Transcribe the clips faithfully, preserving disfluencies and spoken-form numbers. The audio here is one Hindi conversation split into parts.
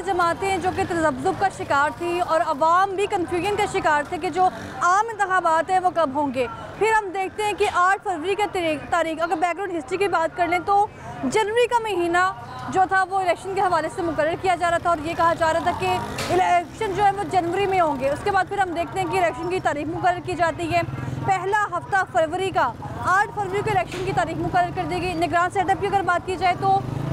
ऐसी जमातें जो कि तजब्जुब का शिकार थी और आवाम भी कन्फ्यूजन का शिकार थे कि जो आम इंतखाबात हैं वो कब होंगे। फिर हम देखते हैं कि आठ फरवरी का तारीख, अगर बैकग्राउंड हिस्ट्री की बात कर लें तो जनवरी का महीना जो था वो इलेक्शन के हवाले से मुकर्रर किया जा रहा था और ये कहा जा रहा था कि इलेक्शन जो है वो जनवरी में होंगे। उसके बाद फिर हम देखते हैं कि इलेक्शन की तारीख मुकर्रर की जाती है, पहला हफ्ता फरवरी का, आठ फरवरी को इलेक्शन की तारीख मुकर्रर कर दी गई। निगरान सेटअप की अगर बात की जाए तो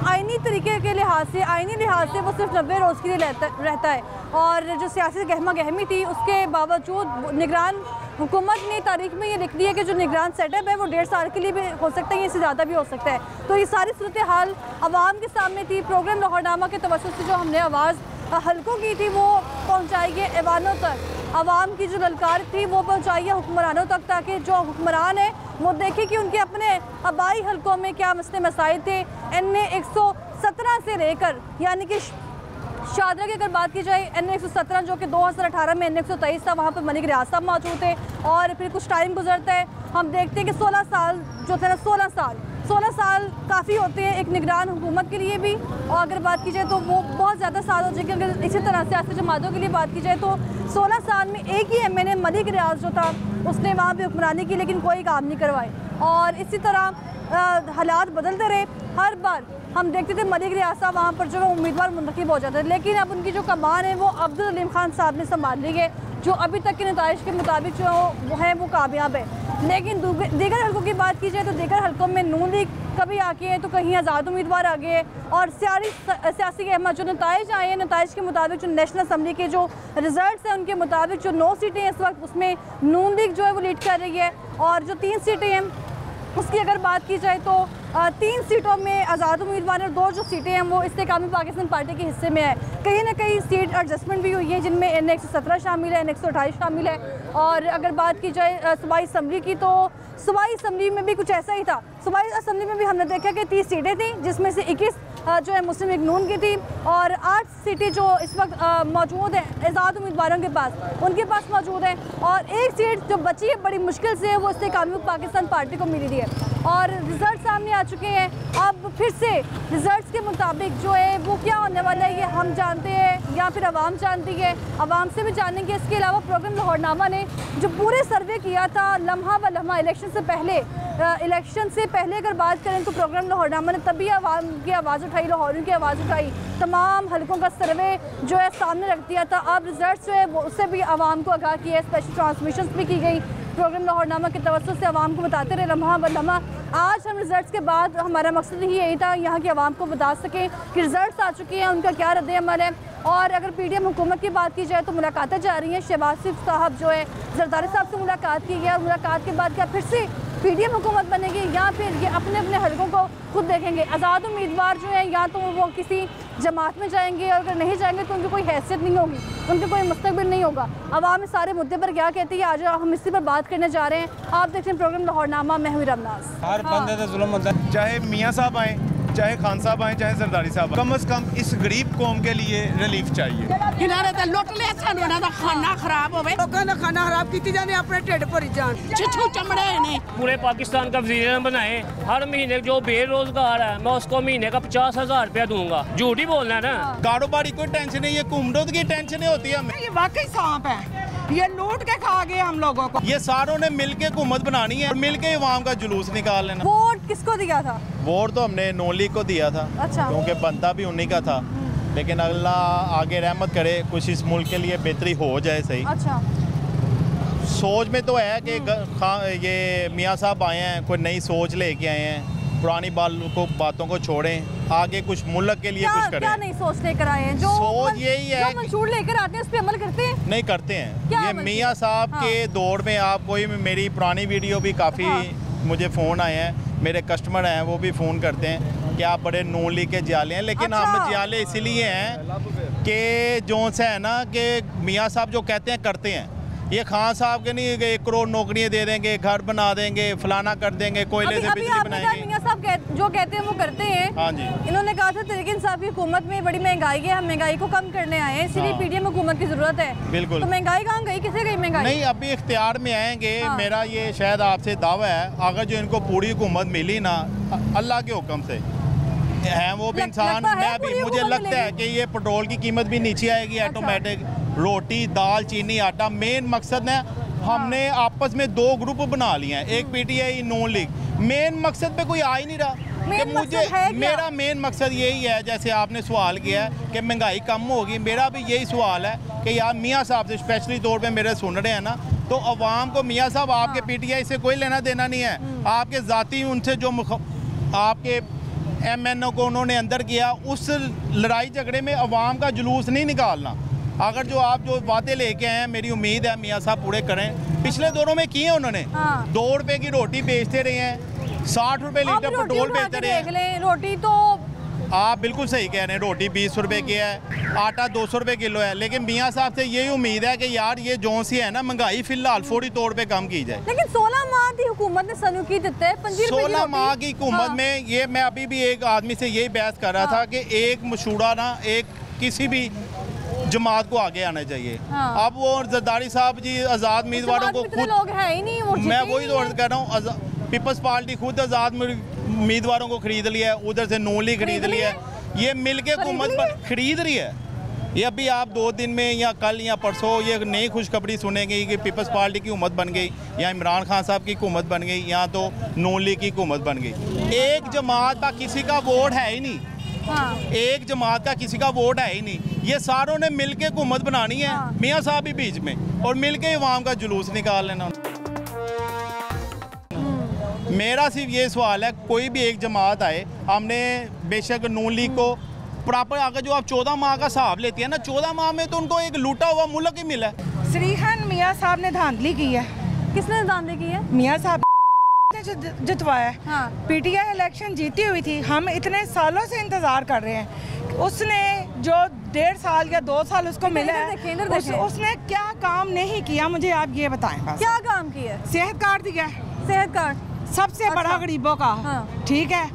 आइनी तरीके के लिहाज से आइनी लिहाज से वो सिर्फ नब्बे रोज़ के लिए रहता है और जो सियासी गहमा गहमी थी उसके बावजूद निगरान हुकूमत ने तारीख में ये लिख दिया कि जो निगरान सेटअप है वो डेढ़ साल के लिए भी हो सकता है, इससे ज़्यादा भी हो सकता है। तो ये सारी सूरत हाल आवाम के सामने थी। प्रोग्राम लाहौरनामा के तवज्जुह से जो हमने आवाज़ हल्कों की थी वो पहुँचाई गई ऐवानों तक, आवाम की जो ललकार थी वो पहुँचाई है हुक्मरानों तक, ताकि जो हुक्मरान हैं वो देखें कि उनके अपने आबाई हल्कों में क्या मसले मसाइल थे। एन ए एक सौ सत्रह से लेकर यानी कि शादरा की अगर बात की जाए एन ए एक सौ सत्रह जो कि दो हज़ार अठारह में एन ए एक सौ तेईस था, वहाँ पर मलिक रियाज साहब मौजूद थे और फिर कुछ टाइम गुजरता है, हम देखते हैं कि सोलह साल जो थे ना सोलह साल सोलह साल काफ़ी होते हैं एक निगरान हुकूमत के लिए भी, और अगर बात की जाए तो वो बहुत ज़्यादा साल हो जाएगी। अगर इसी तरह से सियासी जमातों के लिए बात की जाए तो सोलह साल में एक ही M N A Malik Riyaz जो था उसने वहाँ पर हुक्मरानी की, लेकिन कोई काम नहीं करवाए और इसी तरह हालात बदलते रहे। हर बार हम देखते थे मलिक रियाज साहब वहाँ पर जो है उम्मीदवार मुंतखब हो जाते थे, लेकिन अब उनकी जो कमान है वो अब्दुल अलीम खान साहब ने संभाल ली है, जो अभी तक के नतज के मुताबिक जो वो हैं वो कामयाब है। लेकिन दीगर हल्कों की बात की जाए तो दीगर हल्कों में नून लीग कभी आ गए हैं तो कहीं आज़ाद उम्मीदवार आ गए हैं और सियासी गहमा जो नतज आए हैं, नतज के मुताबिक जो नेशनल असम्बली के जो रिजल्ट हैं उनके मुताबिक जो नौ सीटें हैं इस वक्त उसमें नून लीग जो है वो लीड कर रही है और जो तीन सीटें हैं उसकी अगर बात की जाए तो तीन सीटों में आज़ाद उम्मीदवार और दो जो सीटें हैं वो इस्तेकामी पाकिस्तान पार्टी के हिस्से में है। कहीं ना कहीं सीट एडजस्टमेंट भी हुई है जिनमें एन ए एक सौ सत्रह शामिल है, एन ए एक सौ अठाईस शामिल है। और अगर बात की जाए सूबाई असम्बली की तो सूबाई असम्बली में भी कुछ ऐसा ही था। सूबाई असम्बली में भी हमने देखा कि तीस सीटें थीं जिसमें से इक्कीस जो है मुस्लिम लीग नून की थी और आठ सीटें जो इस वक्त मौजूद हैं आज़ाद उम्मीदवारों के पास उनके पास मौजूद हैं और एक सीट जो बची है बड़ी मुश्किल से वो इस्तेकामी पाकिस्तान पार्टी को मिली थी और रिज़ल्ट सामने आ चुके हैं। अब फिर से रिज़ल्ट के मुताबिक जो है वो क्या होने वाला है ये हम जानते हैं या फिर आवाम जानती है, आवाम से भी जानेंगे। इसके अलावा प्रोग्राम लाहौरनामा ने जो पूरे सर्वे किया था लम्हा ब लम्हा इलेक्शन से पहले, इलेक्शन से पहले अगर बात करें तो प्रोग्राम लाहौरनामा ने तभी आवाम की आवाज़ उठाई, लाहौरियों की आवाज़ उठाई, तमाम हल्कों का सर्वे जो है सामने रख दिया था। अब रिज़ल्ट जो है वो उससे भी आवाम को आगाह किया, स्पेशल ट्रांसमिशन भी की गई प्रोग्राम लाहौरनामा के तवज्जुह से, आवाम को बताते रहे लम्हा ब लम्हा। आज हम रिजल्ट्स के बाद हमारा मकसद ही यही था यहाँ की आवाम को बता सकें कि रिजल्ट्स आ चुके हैं, उनका क्या रद्द अमल है। और अगर पीडीएम हुकूमत की बात की जाए तो मुलाकातें जा रही हैं, शहबाज शरीफ साहब जो है जरदारी साहब से मुलाकात की है और मुलाकात के बाद क्या फिर से पीडीएम हुकूमत बनेगी या फिर ये अपने अपने हलकों को खुद देखेंगे। आज़ाद उम्मीदवार जो है या तो वो किसी जमात में जाएंगे और अगर नहीं जाएंगे तो उनकी कोई हैसियत नहीं होगी, उनके कोई मुस्तकबिल नहीं होगा। आवाम इस सारे मुद्दे पर क्या कहती है आज हम इसी पर बात करने जा रहे हैं। आप देख रहे हैं प्रोग्राम लाहौरनामा, मैं हूं मरीम नवाज़। चाहे मियाँ साहब आएँ, चाहे खान साहब आएँ, चाहे जरदारी साहब, कम अज़ कम इस गरीब कौम के लिए रिलीफ चाहिए। खाना खराब हो गया, खाना खराब की जाने अपने ढिड भरी जाने, पूरे पाकिस्तान का वज़ीर बनाए। हर महीने जो बेरोजगार है मैं उसको महीने का पचास हजार रुपया दूंगा। झूठ ही बोलना है ना, कारोबारी कोई टेंशन नहीं है, कुमडोद की टेंशन होती है हमें। ये वाकई सांप है, ये लूट के खा गए हम लोगों को। ये सारों ने मिल के हुकूमत बनानी है और मिल के अवाम का जुलूस निकाल लेना। वोट किसको दिया था? वोट तो हमने नून लीग को दिया था, अच्छा, क्योंकि बनता भी उन्हीं का था। लेकिन अल्लाह आगे रहमत करे, कुछ इस मुल्क के लिए बेहतरी हो जाए सही। अच्छा, सोच में तो है कि ये मियाँ साहब आए हैं, कोई नई सोच लेके आए हैं, पुरानी बाल को बातों को छोड़ें, आगे कुछ मुल्क के लिए क्या, कुछ करें। क्या नहीं सोच लेकर आए हैं? जो सोच यही है, जो मंशूर लेकर आते हैं उस पे अमल करते हैं नहीं करते हैं। ये मियाँ साहब हाँ। के दौर में आप कोई, मेरी पुरानी वीडियो भी काफ़ी हाँ। मुझे फ़ोन आए हैं, मेरे कस्टमर हैं वो भी फ़ोन करते हैं कि आप बड़े नून लीग के जियाले हैं। लेकिन अच्छा। हम जियाले इसीलिए हैं कि जो से है ना कि मियाँ साहब जो कहते हैं करते हैं। ये खान साहब के नहीं एक करोड़ नौकरियां दे देंगे, घर बना देंगे, फलाना कर देंगे, कोयले से बिजली बनाएंगे। मियां साहब कह, जो कहते हैं वो करते हैं। हाँ जी, इन्होंने कहा था तहरीक इंसाफ की हुकूमत में बड़ी महंगाई है, हम महंगाई को कम करने आए हैं, इसीलिए पीडीएम हुकूमत की जरूरत है। बिल्कुल, तो महंगाई कहाँ गई, किसे गई महंगाई? नहीं, अभी इख्तियार में आएंगे। मेरा ये शायद आपसे दावा है, अगर जो इनको पूरी हुकूमत मिली ना अल्लाह के हुक्म से, हैं वो भी इंसान, मैं भी, मुझे लगता है कि ये पेट्रोल की कीमत भी नीचे आएगी ऑटोमेटिक। रोटी, दाल, चीनी, आटा मेन मकसद है। हमने आपस में दो ग्रुप बना लिए हैं, एक पीटीआई, नॉन लीग। मेन मकसद पे कोई आ ही नहीं रहा। मेन मुझे मेरा मेन मकसद यही है, जैसे आपने सवाल किया है कि महंगाई कम होगी, मेरा भी यही सवाल है कि यार मियाँ साहब से स्पेशली तौर पे मेरे सुन रहे हैं ना, तो अवाम को मियाँ साहब आपके पीटीआई से कोई लेना देना नहीं है। आपके जाती उनसे जो आपके एमएनओ को उन्होंने अंदर किया, उस लड़ाई झगड़े में अवाम का जुलूस नहीं निकालना। अगर जो आप जो वादे लेके आए हैं, मेरी उम्मीद है मियाँ साहब पूरे करें। पिछले दौरों में किए उन्होंने, दो रुपये की रोटी बेचते रहे हैं, साठ रुपए लीटर पेट्रोल बेचते रहे। रोटी तो आप बिल्कुल सही कह रहे हैं, रोटी बीस रुपए की है, आटा दो सौ रुपये किलो है। लेकिन मियाँ साहब से यही उम्मीद है कि यार ये जो सी है ना महंगाई फिलहाल फौरी तौर पे कम की जाए। लेकिन सोलह माह की हुकूमत ने सनूकी देते हैं, सोलह माह की हुकूमत में ये मैं अभी भी एक आदमी से यही बहस कर रहा था कि एक मशूरा ना एक किसी भी जमात को आगे आना चाहिए। हाँ। अब वो जरदारी साहब जी आज़ाद उम्मीदवारों को खुद लोग हैं ही नहीं, मैं वही तो अर्ज कर रहा हूँ। पीपल्स पार्टी खुद आज़ाद उम्मीदवारों को खरीद लिया है, उधर से नून लीग खरीद लिया है, ये मिलके हुकूमत पर खरीद रही है। ये अभी आप दो दिन में या कल या परसों ये नई खुशखबरी सुनेंगे कि पीपल्स पार्टी की हुकूमत बन गई, या इमरान खान साहब की हुकूमत बन गई, या तो नून लीग की हुकूमत बन गई। एक जमात का किसी का वोट है ही नहीं। हाँ। एक जमात का किसी का वोट है ही नहीं। ये सारों ने मिलके हुकूमत बनानी है। हाँ। मियाँ साहब भी बीच में, और मिलके अवाम का जुलूस निकाल लेना। मेरा सिर्फ ये सवाल है, कोई भी एक जमात आए, हमने बेशक नून लीग को प्रॉपर, अगर जो आप चौदह माह का हिसाब लेती है ना, चौदह माह में तो उनको एक लूटा हुआ मुल्क ही मिला है। श्रीहन मियाँ साहब ने धांधली की है। किसने धांधली की है? मियाँ साहब जितवाया। हाँ। पीटीआई इलेक्शन जीती हुई थी, हम इतने सालों से इंतजार कर रहे हैं। उसने जो डेढ़ साल या दो साल उसको मिला है, उस, उसने क्या काम नहीं किया, मुझे आप ये बताएं। क्या काम किया? सेहत कार्ड दिया है, सेहत कार्ड सबसे अच्छा। बड़ा गरीबों का। हाँ। ठीक है,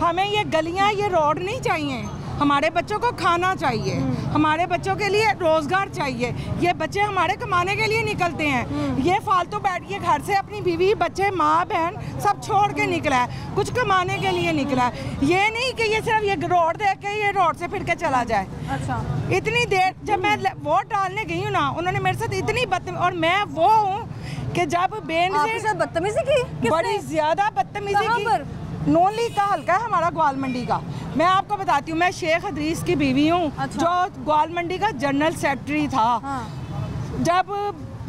हमें ये गलियां ये रोड नहीं चाहिए, हमारे बच्चों को खाना चाहिए, हमारे बच्चों के लिए रोजगार चाहिए। ये बच्चे हमारे कमाने के लिए निकलते हैं, ये फालतू बैठ के घर से अपनी बीवी, बच्चे, माँ, बहन सब छोड़ के निकला है, कुछ कमाने के लिए निकला है। ये नहीं कि ये सिर्फ ये रोड देख के ये रोड से फिर के चला जाए। अच्छा, इतनी देर जब मैं वोट डालने गई हूँ ना, उन्होंने मेरे साथ इतनी बदतमीजी, और मैं वो हूँ कि जब बेनजीर बदतमीजी की, बड़ी ज्यादा बदतमीजी की। नॉन लीग का हल्का है हमारा ग्वाल मंडी का, मैं आपको बताती हूँ। मैं शेख हदीस की बीवी हूँ। अच्छा। जो ग्वाल मंडी का जनरल सेक्रेटरी था। हाँ। जब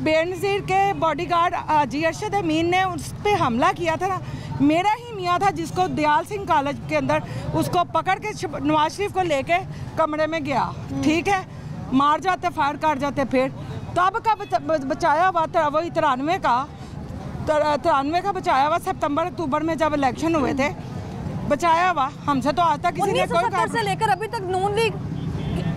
बेनजीर के बॉडीगार्ड जी अरशद मीन ने उस पर हमला किया था ना, मेरा ही मियाँ था जिसको दयाल सिंह कॉलेज के अंदर उसको पकड़ के नवाज शरीफ को लेके कमरे में गया, ठीक है, मार जाते, फायर कर जाते। फिर तब का बचाया हुआ वो तिरानवे का तिरानवे का बचाया हुआ, सितंबर अक्टूबर में जब इलेक्शन हुए थे, बचाया हुआ। हमसे तो आज तक किसी ने कोई काम से लेकर अभी तक नून लीग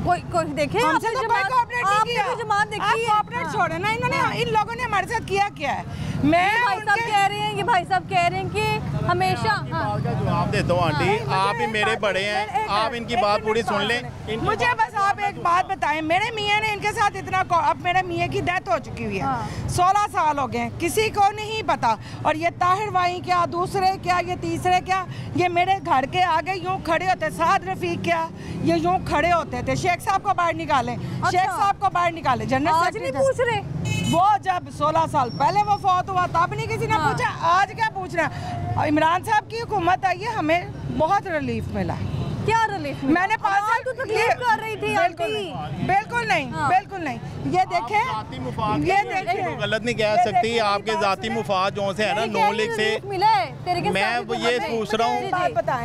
कोई कोई देखे हमसे तो कोई कोऑपरेट नहीं किया। आपने जमात देखी है? कोऑपरेट छोड़े ना इन्होंने, इन लोगों ने हमारे साथ किया क्या है? मैं भाई साहब कह रहे हैं, ये भाई साहब कह रहे हैं कि हमेशा जवाब देता हूँ। आंटी आप ही मेरे बड़े हैं, आप इनकी बात पूरी सुन लें। मुझे बस आप एक बात बताएं, मेरे मियाँ ने इनके साथ इतना, अब मेरे मियाँ की डेथ हो चुकी हुई है, सोलह साल हो गए, किसी को नहीं पता। और ये ताहिर भाई क्या, दूसरे क्या, ये तीसरे क्या, ये मेरे घर के आगे यूँ खड़े होते, साद रफीक क्या, ये यूँ खड़े होते थे, शेख साहब को बाहर निकालें, शेख साहब को बाहर निकालें, जनरल आज नहीं पूछ रहे। वो जब सोलह साल पहले वो फौत हुआ तब नहीं किसी ने पूछा, आज क्या पूछना। इमरान साहब की हुकूमत आई है, हमें बहुत रिलीफ मिला। क्या रिलीफ? मैंने पाँच तो तकलीफ कर रही थी। बिल्कुल नहीं, बिल्कुल नहीं, हाँ। बिल्कुल नहीं। ये देखे, ये देखे, गलत नहीं कह सकती। आपके जाती मुफाद जो से है ना नॉन लीग से मिला है, मैं ये पूछ रहा हूँ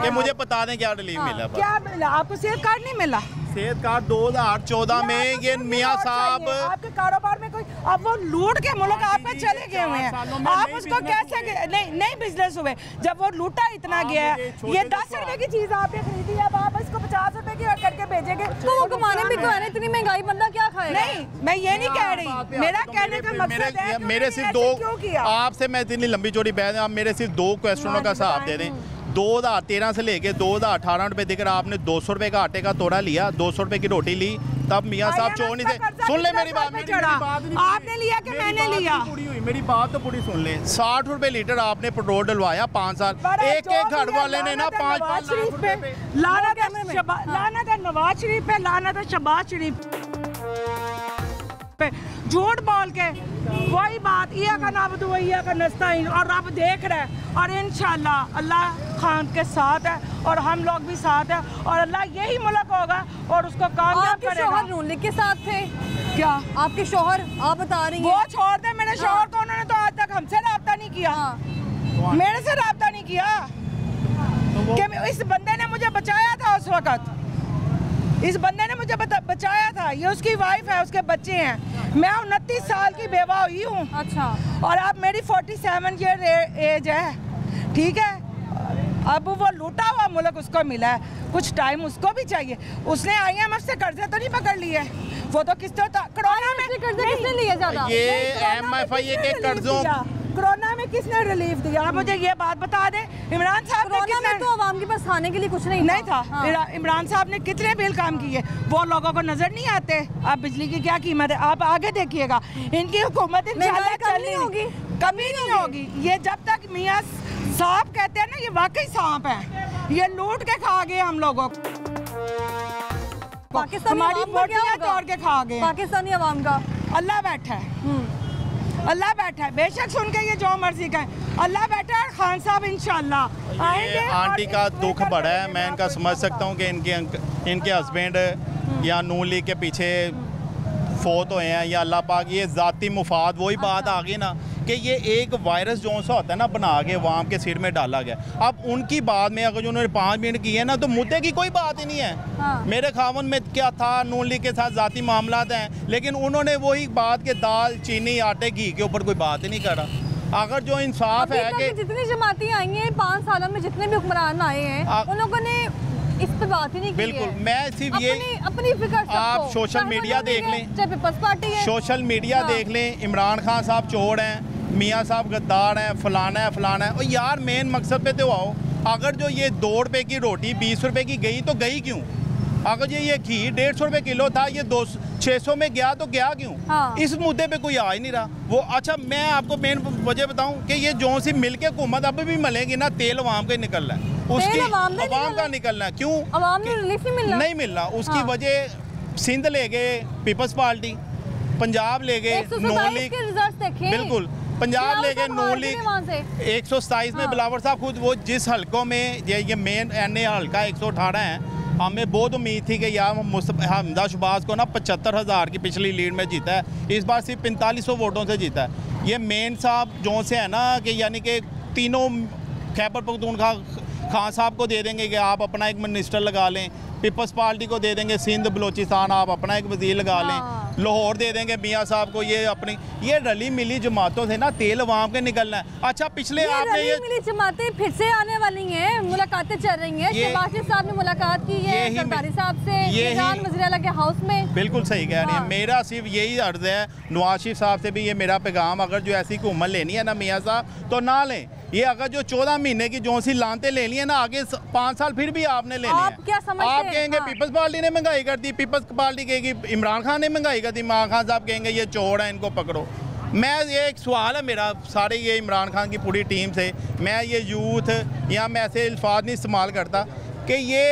कि मुझे बता दें क्या रिलीफ मिला। क्या मिला आपको? सेहत कार्ड नहीं मिला। सेहत कार्ड दो हजार चौदह में ये मियाँ साहब आपके कारोबार में कोई, अब वो लूट के मुल्क आप पे चले गए हुए हैं, आप उसको कैसे नहीं नहीं बिजनेस हुए जब वो लूटा इतना गया है। ये दस रुपए की चीज आपने खरीदी है, अब आप इसको पचास रुपए की करके भेजेंगे तो वो कमाने भी तो है ना, इतनी महंगाई बंदा क्या खाएगा? नहीं, मैं ये नहीं कह रही, मेरा कहने का मकसद है मेरे सिर्फ दो, आपसे मैं इतनी लंबी चौड़ी बहस, आप मेरे सिर्फ दो क्वेश्चनों का साथ दे दें। दो हज़ार तेरह से लेके दो हज़ार अठारह रुपये देकर आपने दो सौ रुपये का आटे का तोड़ा लिया, दो सौ रुपये की रोटी ली, तब मियाँ साहब चोर नहीं थे। सुन ले मेरी बात, आपने लिया कि मैंने लिया, मेरी बात तो पूरी सुन ले। साठ रुपए लीटर आपने पेट्रोल डलवाया पाँच साल, एक एक घर वाले ने ना पाँच पाँच लाख रुपए। लानत है नवाज शरीफ पे, लानत है शहबाज शरीफ पे, झूठ बोल के वही बात, इया का नाबुद इया का नस्ताइन। और रब देख रहे हैं और इंशाल्लाह अल्लाह खान के साथ है और हम लोग भी साथ है और अल्लाह यही मुल्क होगा और उसको कामयाब करेगा। शोहर नून लीग के साथ थे क्या आपके शोहर? आप बता रही हैं वो छोड़ दे मेरे शोहर को, उन्होंने तो आज तक हमसे रब्ता नहीं किया, मेरे से रब्ता नहीं किया कि इस बंदे ने मुझे बचाया था उस वक़्त, इस बंदे ने मुझे बचाया था। ये उसकी वाइफ है, उसके बच्चे हैं, मैं उनतीस साल की बेवा हुई हूँ। अच्छा। और अब मेरी सैंतालीस ईयर एज है, ठीक है। अब वो लूटा हुआ मुल्क उसको मिला है, कुछ टाइम उसको भी चाहिए। उसने आई एम एफ से कर्जे तो नहीं पकड़ लिए, वो तो किस्तों कोरोना में कर्जे किसने लिए ज्यादा? ये आई एम एफ आई के कर्जों कोरोना में किसने रिलीफ दिया आप मुझे ये बात बता दें? इमरान साहब ने में तो आवाम के पास खाने के लिए कुछ नहीं नहीं था। हाँ। इमरान साहब ने कितने बिल काम किए वो लोगों को नजर नहीं आते। आप बिजली की क्या कीमत है, आप आगे देखिएगा। इनकी हुकूमत इंशाल्लाह चलनी होगी, कभी नहीं होगी। ये जब तक मियाँ सांप कहते हैं ना, ये वाकई सांप है, ये लूट के खा गए हम लोगों को, हमारी बोटियाँ तोड़ के खा गए। पाकिस्तानी आवाम का अल्लाह बैठा है, अल्लाह बैठा है, बेशक सुन के ये जो मर्जी का है, अल्लाह बैठा है। खान साहब इंशाल्लाह आएंगे। आंटी का दुख बड़ा है, मैं इनका समझ सकता हूँ कि इनके इनके हस्बैंड या नून लीग के पीछे फोत हुए हैं या अल्लाह पाक, ये ज़ाती मुफाद। वही बात आ गई ना कि ये एक वायरस जो सा होता है ना, बना के अवाम के सिर में डाला गया। अब उनकी बात में अगर जो उन्होंने पाँच मिनट की है ना, तो मुद्दे की कोई बात ही नहीं है। हाँ। मेरे खावन में क्या था, नून लीग के साथ ज़ाती मामलात हैं, लेकिन उन्होंने वही बात के दाल चीनी आटे घी के ऊपर कोई बात ही नहीं करा। अगर जो इंसाफ है कि जितनी जमातें आई हैं पाँच सालों में, जितने भी हुक्मरान आए हैं, उन लोगों ने इस पर बात ही नहीं की। बिल्कुल, मैं सिर्फ ये अपनी फिक्र आप सोशल मीडिया देख लें, चाहे पीपल्स पार्टी है, सोशल मीडिया देख लें। इमरान खान साहब चोर हैं, मियाँ साहब गद्दार हैं, फलाना है फलाना है। और यार मेन मकसद पे तो आओ। अगर जो ये दो रुपये की रोटी बीस रुपये की गई तो गई क्यों? अगर ये ये घी डेढ़ सौ रुपये किलो था, ये दो छः सौ में गया तो गया क्यों? हाँ। इस मुद्दे पे कोई आ ही नहीं रहा। वो अच्छा, मैं आपको मेन वजह बताऊं कि ये जो सी मिल के हुकूमत अभी भी मिलेगी ना, तेल अवाम का ही निकलना है, उसकी अवाम का निकलना है। क्यों अवाम में रिलीफ नहीं मिलना, नहीं मिलना उसकी वजह। सिंध ले गए पीपल्स पार्टी, पंजाब ले गए नून लीग, बिल्कुल पंजाब ले गए नून लीग एक सौ सताईस में। बिलावल साहब खुद वो जिस हल्कों में, ये मेन एन ए हल्का एक सौ अठारह है, हमें बहुत उम्मीद थी कि यार हमजा शहबाज को ना पचहत्तर हज़ार की पिछली लीड में जीता है, इस बार सिर्फ पैंतालीस सौ वोटों से जीता है। ये मेन साहब जो से है ना कि यानी कि तीनों खैबर पख्तूनख्वा खान साहब को दे देंगे कि आप अपना एक मिनिस्टर लगा लें, पीपल्स पार्टी को दे देंगे सिंध बलोचिस्तान आप अपना एक वजीर लगा लें, लाहौर दे देंगे मियाँ साहब को। ये अपनी ये रली मिली जमातों से ना तेल वाम के निकलना है। अच्छा पिछले ये आपने रली ये मिली जमातें फिर से आने वाली हैं, मुलाकातें चल रही हैं। शहबाज साहब ने मुलाकात की है सरदारी साहब से, ईरान वज़ीर-ए-आला के हाउस में। बिल्कुल सही कह रही है। मेरा सिर्फ यही अर्ज है नवाज शरीफ साहब से भी ये मेरा पैगाम, अगर जो ऐसी हुकूमत लेनी है ना मियाँ साहब तो ना लें। ये अगर जो चौदह महीने की जो सी लानते ले ली है ना, आगे पाँच साल फिर भी आपने ले लिया। आप कहेंगे पीपल्स पार्टी ने महंगाई कर दी, पीपल्स पार्टी कहेगी इमरान खान ने महंगाई कर दी, इमरान खान साहब कहेंगे ये चोर है इनको पकड़ो। मैं ये एक सवाल है मेरा सारे ये इमरान खान की पूरी टीम से, मैं ये यूथ या मैं ऐसे अल्फाज नहीं इस्तेमाल करता कि ये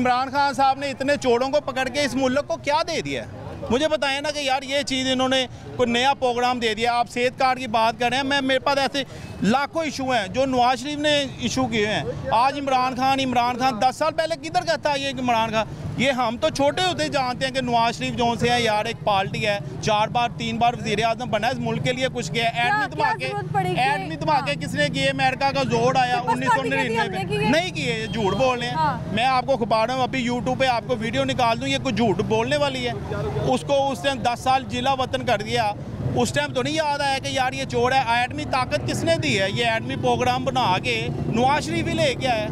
इमरान खान साहब ने इतने चोरों को पकड़ के इस मुल्क को क्या दे दिया है? मुझे बताएं ना कि यार ये चीज़ इन्होंने कोई नया प्रोग्राम दे दिया। आप सेहत कार्ड की बात कर रहे हैं, मैं मेरे पास ऐसे लाखों इशू हैं जो नवाज शरीफ ने इशू किए हैं। आज इमरान खान इमरान खान दस साल पहले किधर का था ये इमरान खान? ये हम तो छोटे होते जानते हैं कि नवाज शरीफ जो से है यार एक पार्टी है, चार बार तीन बार वज़ीर आज़म बना, इस मुल्क के लिए कुछ किया। एटमी धमाके एटमी धमाके किसने किए? अमेरिका का जोर आया उन्नीस सौ निन्यानवे में, नहीं किए। ये झूठ बोल रहे हैं, मैं आपको खुबा रहा हूँ। अभी यूट्यूब पर आपको वीडियो निकाल दूँ, ये कुछ झूठ बोलने वाली है। उसको उस टाइम दस साल जिला वतन कर दिया, उस टाइम तो नहीं याद आया कि यार ये चोर है। एटमी ताकत किसने दी है? ये एटमी प्रोग्राम बना के नवाज शरीफ ही ले के आया,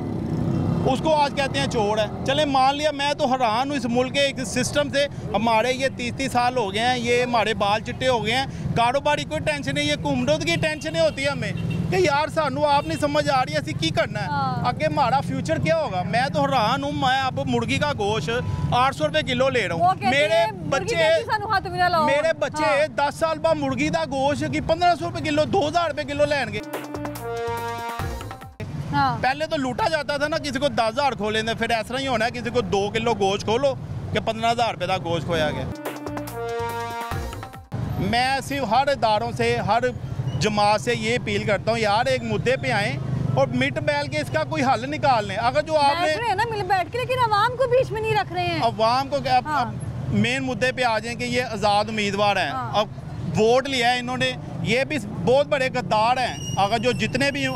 उसको आज कहते हैं चोर है। चले मान लिया, मैं तो हैरान हूँ इस मुल्क के एक सिस्टम से। हमारे ये तीस तीस साल हो गए हैं, ये हमारे बाल चिट्टे हो गए हैं, कारोबारी कोई टेंशन नहीं, ये कुमरद की टेंशनें होती है हमें। कि यार सानू आप नहीं समझ आ रही असी की करना है, आगे हमारा फ्यूचर क्या होगा। मैं तो हैरान हूँ, मैं अब मुर्गी का गोश्त आठ सौ रुपए किलो ले रहा हूँ। मेरे बच्चे मेरे बच्चे दस साल बाद मुर्गी का गोश्त की पंद्रह सौ रुपए किलो दो हजार रुपए किलो लेंगे। पहले तो लूटा जाता था ना, किसी को दस हजार खो लेते, फिर ऐसा ही होना है किसी को दो किलो गोश्त खो लो कि पंद्रह हजार रुपये का गोश्त खोया गया। मैं सिर्फ हर इदारों से हर जमात से ये अपील करता हूँ यार एक मुद्दे पे आए और मिट बैठ के इसका कोई हल निकाल लें। अगर जो आपने ना मिल बैठ के, लेकिन अवाम को बीच में नहीं रख रहे हैं, अवाम को हाँ। मेन मुद्दे पे आ जाए कि ये आज़ाद उम्मीदवार हैं, हाँ। अब वोट लिया है इन्होंने, ये भी बहुत बड़े गद्दार हैं। अगर जो जितने भी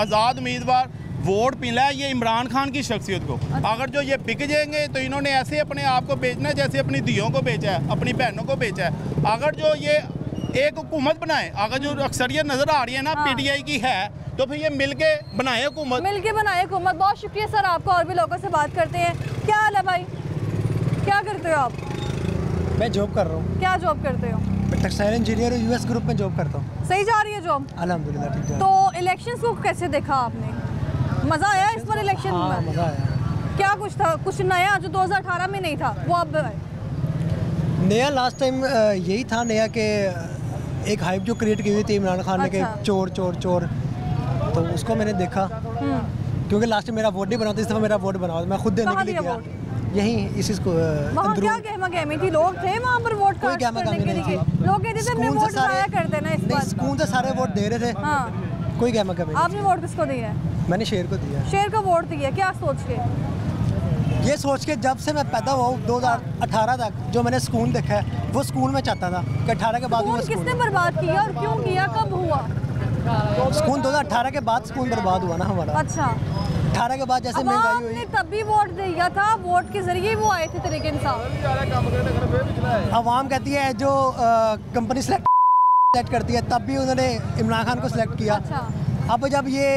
आज़ाद उम्मीदवार वोट पिला है ये इमरान खान की शख्सियत को, अगर जो ये बिक जाएंगे तो इन्होंने ऐसे अपने आप को बेचना है जैसे अपनी दियों को बेचा है, अपनी बहनों को बेचा है। अगर जो ये एक हुकूमत बनाए, अगर जो अक्सरियत नजर आ रही है ना हाँ। पीटीआई की है, तो फिर ये मिलके बनाए हुकूमत, मिलके बनाए हुकूमत। बहुत शुक्रिया सर आपका, और भी लोगों से बात करते हैं। क्या हाल है भाई, क्या करते हो आप? मैं जॉब कर रहा हूँ। क्या जॉब करते हो? मैं टेक्सटाइल इंजीनियर हूँ, यूएस ग्रुप में जॉब करता हूँ। सही जा रही है जॉब? अल्हम्दुलिल्लाह ठीक है। तो इलेक्शन को कैसे देखा आपने, मजा आया इस पर इलेक्शन में? मजा आया। क्या कुछ था, कुछ नया जो दो हजार अठारह में नहीं था वो अब नया? लास्ट टाइम यही था नया कि एक हाइप जो क्रिएट की हुई थी इमरान खान ने, अच्छा। के चोर चोर चोर, तो उसको मैंने देखा, क्योंकि लास्ट टाइम मेरा वोट नहीं बना था, इस दफ़ा मेरा वोट बना था। मैं खुद देने के लिए गया यहीं इस इसको क्या गहमा गहमी थी, लोग थे वहाँ पर वोट कास्ट करने के लिए, लोग कहते थे हमने वोट जाया कर देना इस बार। स्कूल से सारे वोट दे रहे थे, कोई गहमा गहमी। आपने वोट किसको दिया है? मैंने शेर को दिया। शेर को वोट दिया क्या सोच के? ये सोच के जब से मैं पैदा हुआ हूँ दो हज़ार अठारह तक जो मैंने स्कूल देखा है वो स्कूल में चाहता था कि अठारह के बाद स्कूल किसने बर्बाद किया और क्यों किया, कब हुआ स्कूल? दो हज़ार अठारह के बाद स्कूल बर्बाद हुआ ना हमारा। अच्छा। अठारह के बाद जैसे महंगाई हुई, तब भी वोट दिया था, वोट के जरिए वो आए थे तरीके इंसान। आवाम कहती है जो कंपनी सेलेक्ट करती है, तब भी उन्होंने इमरान खान को सिलेक्ट किया। अब जब ये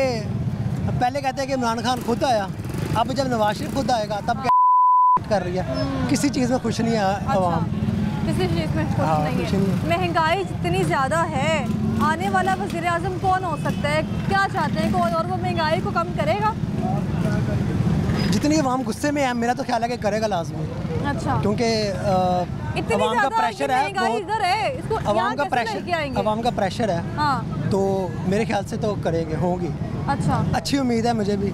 पहले कहते हैं कि इमरान खान खुद आया, अब जब नवाज शरीफ खुद आएगा तब क्या कर रही है? किसी चीज़ में खुश नहीं है आवाम, किसी चीज़ में खुश नहीं है। महंगाई जितनी ज़्यादा है, आने वाला वज़ीर आज़म कौन हो सकता है, क्या चाहते हैं कौन, और वो महंगाई को कम करेगा? जितनी आवाम गुस्से में है, मेरा तो ख्याल है कि करेगा लाजमी। अच्छा। क्योंकि आवाम का प्रेशर है, आवाम का प्रेशर आवाम का प्रेशर है, तो मेरे ख्याल से तो करेंगे, होगी। अच्छा, अच्छी उम्मीद है मुझे भी,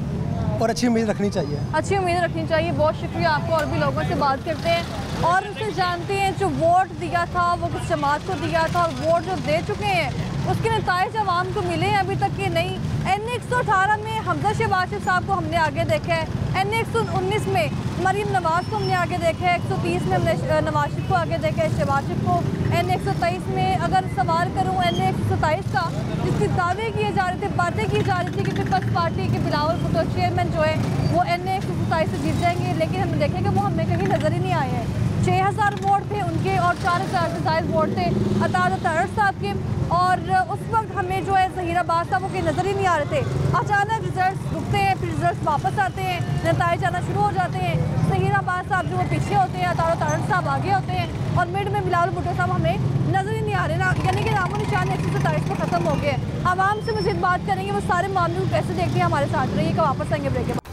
और अच्छी उम्मीद रखनी चाहिए, अच्छी उम्मीद रखनी चाहिए। बहुत शुक्रिया आपको, और भी लोगों से बात करते हैं और उनसे जानते हैं जो वोट दिया था वो कुछ जमात को दिया था, और वोट जो दे चुके हैं उसके नतीजे आवाम को मिले हैं अभी तक के नहीं। एन ए एक सौ अठारह में हमजा शहबाज शरीफ साहब को हमने आगे देखा है, एन ए एक सौ उन्नीस में मरीम नवाज को हमने आगे देखा है, एक सौ तीस में हमने नवाज शरीफ को आगे देखा है, शहबाज शरीफ को। एन ए एक सौ तेईस में अगर सवाल करूँ एन ए एक सौ सताईस का, जिसके दावे किए जा रहे थे, बातें की जा रही थी कि पीपल्स पार्टी के बिलावल भुट्टो चेयरमैन जो है वो एन ए एक सौ सताईस से जीत जाएंगे, लेकिन हम देखें कि वो हमें कहीं नज़र ही नहीं आए हैं। छः हज़ार वोट थे उनके और चार हज़ार से ज़ायद वोट थे अतार तार साहब के, और उस वक्त हमें जो है जहीराबाद साहब के नज़र ही नहीं आ रहे थे। अचानक रिजल्ट रुकते हैं, फिर रिजल्ट वापस आते हैं, नतज आना शुरू हो जाते हैं। जहीराबाद साहब जो वो पीछे होते हैं, अतार तार साहब आगे होते हैं, और मिड में बिलावल भुट्टो साहब हमें नज़र ही नहीं आ रहे ना, यानी कि नामो निशान एक सौ सताईस पर ख़त्म हो गए। आवाम से मज़ीद बात करेंगे, वो सारे मामले को कैसे देखते हैं, हमारे साथ रहिएगा। वापस आएंगे ब्रेक के बाद।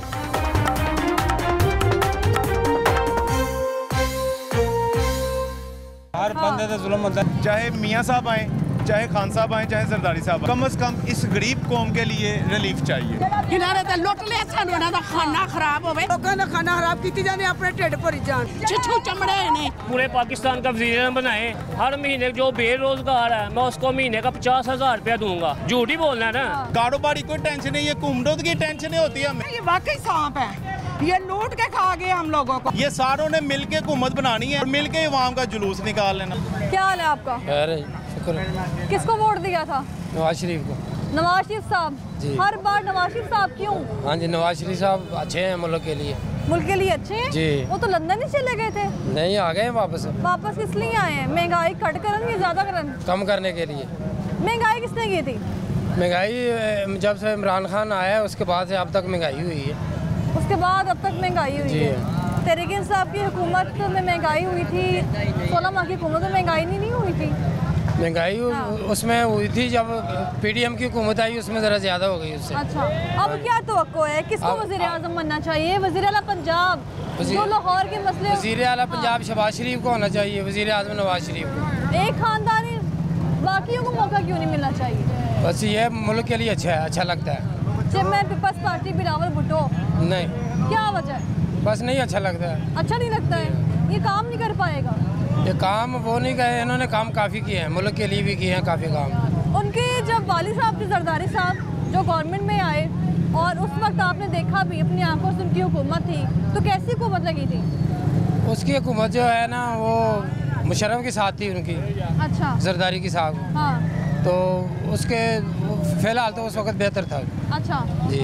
हर बंदे से जुल्म होता है, चाहे मियाँ साहब आए, चाहे खान साहब आए, चाहे जरदारी साहब, कम से कम इस गरीब कौम के लिए रिलीफ चाहिए। खाना खराब हो गए, खाना खराब की जाने, अपने ढिड भरी जान, छिछू चमड़े ने पूरे पाकिस्तान का वजीर बनाए। हर महीने जो बेरोजगार है मैं उसको महीने का पचास हजार रुपया दूंगा। झूठ ही बोलना है ना, कारोबारी कोई टेंशन नहीं है, कुमरोद की टेंशन होती है हमें। ये वाकई सांप है, ये लूट के खा गए हम लोगों को। ये सारों ने मिल के हुकूमत बनानी है और मिल के आवाम का जुलूस निकाल लेना। क्या हाल है आपका? अरे शुक्र। किसको वोट दिया था? नवाज शरीफ को। नवाज शरीफ साहब? हर बार नवाज शरीफ साहब, क्यों? हाँ जी, नवाज शरीफ साहब अच्छे हैं मुल्क के लिए, मुल्क के लिए अच्छे हैं जी। वो तो लंदन ही चले गए थे। नहीं, आ गए वापस। वापस इसलिए आए हैं महंगाई कट कर ज्यादा कर कम करने के लिए। महंगाई किसने की थी? महंगाई जब से इमरान खान आया है उसके बाद से अब तक महंगाई हुई है, उसके बाद अब तक महंगाई हुई है। तहरीक इंसाफ की हुकूमत में महंगाई हुई थी, सोलह माह की हुकूमत में महंगाई नहीं, नहीं हुई थी। महंगाई उसमें हुई थी जब पीडीएम की हुकूमत आई, उसमें ज़रा ज़्यादा हो गई उससे। अच्छा, अब क्या तवक्को है, किसको वज़ीर आज़म बनना चाहिए? वज़ीर आला पंजाब जो लाहौर के मसले, वज़ीर आला पंजाब शहबाज शरीफ को होना चाहिए, वज़ीर आज़म नवाज शरीफ को। एक ख़ानदान है, बाकियों को मौका क्यों नहीं मिलना चाहिए? बस ये मुल्क के लिए अच्छा है, अच्छा लगता है। जब मैं पीपल्स पार्टी बिलावल भुट्टो, नहीं, क्या वजह है? बस नहीं अच्छा लगता है। अच्छा नहीं लगता है, ये काम नहीं कर पाएगा? ये काम वो नहीं गए, इन्होंने काम काफ़ी किए हैं, मुल्क के लिए भी किए हैं काफ़ी काम। उनके जब वाली साहब थे जरदारी साहब जो गवर्नमेंट में आए, और उस वक्त आपने देखा भी अपनी आंखों से उनकी हुकूमत थी, तो कैसी हुकूमत लगी थी? उसकी हुकूमत जो है ना वो मुशर्रफ के साथ थी उनकी। अच्छा, जरदारी की साहब। हाँ, तो उसके फ़िलहाल तो उस वक्त बेहतर था। अच्छा जी,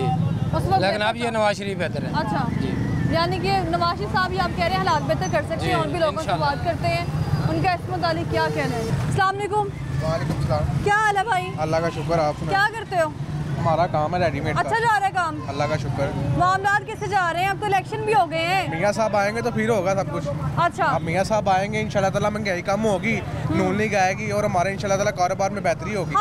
लेकिन अब ये नवाज शरीफ बेहतर है। अच्छा जी, यानी कि नवाज शरीफ साहब ये आप कह रहे हैं हालात बेहतर कर सकते हैं, और भी लोगों से बात करते हैं। उनका इसमत अली क्या कहना है? अस्सलाम वालेकुम। वालेकुम सलाम। क्या हाल है भाई? अल्लाह का शुक्र। आप क्या करते हो? हमारा काम है रेडीमेड। अच्छा जा रहा है काम, अल्लाह का शुक्र। मामलात कैसे जा रहे हैं? अब तो इलेक्शन भी हो गए हैं। मियाँ साहब आएंगे तो फिर होगा सब कुछ। अच्छा, अब मियाँ साहब आएंगे, इंशाल्लाह ताला महंगाई कम होगी, नून लीग आएगी, और हमारे इंशाल्लाह ताला कारोबार में बेहतरी होगी।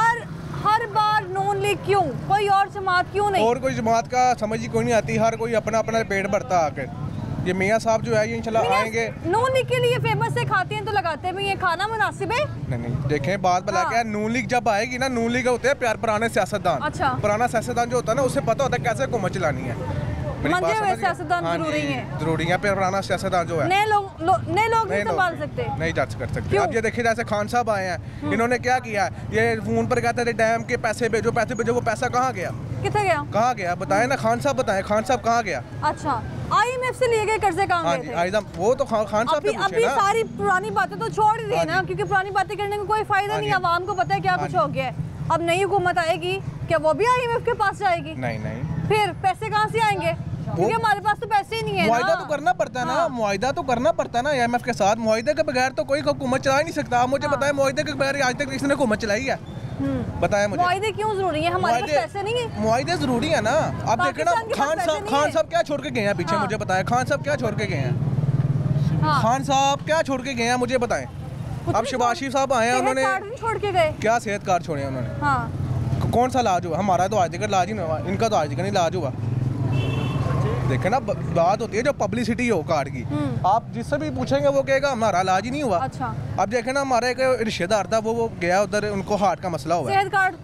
हर बार नून लीग क्यों, कोई और जमात क्यों नहीं? और कोई जमात का समझ ही कोई नहीं आती, हर कोई अपना अपना पेट भरता आकर। ये मियाँ साहब जो है ये इंशाल्लाह आएंगे। नून लीग के लिए फेमस है, खाते हैं तो लगाते भी, ये खाना मुनासिब है? नहीं नहीं, देखें बात बता क्या, नून लीग जब आएगी ना, नून लीग होते हैं प्यार पुराने सियासतदान। अच्छा, पुराना सियासतदान जो होता है ना उसे पता होता है कैसे हुकूमत चलानी है। जरूरी है, जरूरी है पुराना सियासतदान जो है। नए लोग लो, नए लोग नहीं संभाल सकते, नहीं जा सकते। अब ये देखिए जैसे खान साहब आए हैं, इन्होंने क्या किया, ये फोन पर कहते थे डैम के पैसे भेजो पैसे भेजो, वो पैसा कहाँ गया? किथे गया, कहाँ गया? बताए ना खान साहब, बताए खान साहब कहाँ गया? अच्छा, आईएमएफ से लिए गए कर्जे कहाँ गए थे? वो तो खान साहब से पूछे ना। अभी सारी पुरानी बातें तो छोड़ ही देना, क्योंकि पुरानी बातें करने में कोई फायदा नहीं, आवाम को पता है क्या कुछ हो गया। अब नई हुकूमत आएगी, क्या वो भी आईएमएफ के पास जाएगी? नहीं नहीं, फिर पैसे कहाँ से आएंगे? क्योंकि हमारे पास तो पैसे ही नहीं है। मुआहदा तो करना पड़ता है ना, मुआहदा तो करना पड़ता है ना आईएमएफ के साथ। मुआहदे के बगैर तो कोई हुकूमत चला ही नहीं सकता। आप मुझे बताएं मुआहदे के बगैर आज तक किसने हुकूमत चलाई है? बताएं मुझे, मुआहदे क्यों जरूरी है? हमारे पास पैसे नहीं है। मुआहदे जरूरी है ना। आप देखे ना खान साहब, खान साहब क्या छोड़ के गए हैं पीछे, मुझे बताएं खान साहब क्या छोड़ के गए हैं? खान साहब क्या छोड़ के गए हैं मुझे बताएं? अब शहबाज शरीफ साहब आए हैं, उन्होंने छोड़ के गए क्या? सेहत कार्ड छोड़े उन्होंने। कौन सा इलाज हुआ? हमारा तो आज तक इलाज ही नहीं हुआ, इनका तो आज तक नहीं इलाज हुआ। देखे ना बात होती है जो पब्लिसिटी हो कार्ड की, आप जिससे भी पूछेंगे वो कहेगा हमारा इलाज ही नहीं हुआ। अच्छा, अब देखे ना हमारा एक रिश्तेदार था, वो वो गया उधर, उनको हार्ट का मसला हुआ, सेहत कार्ड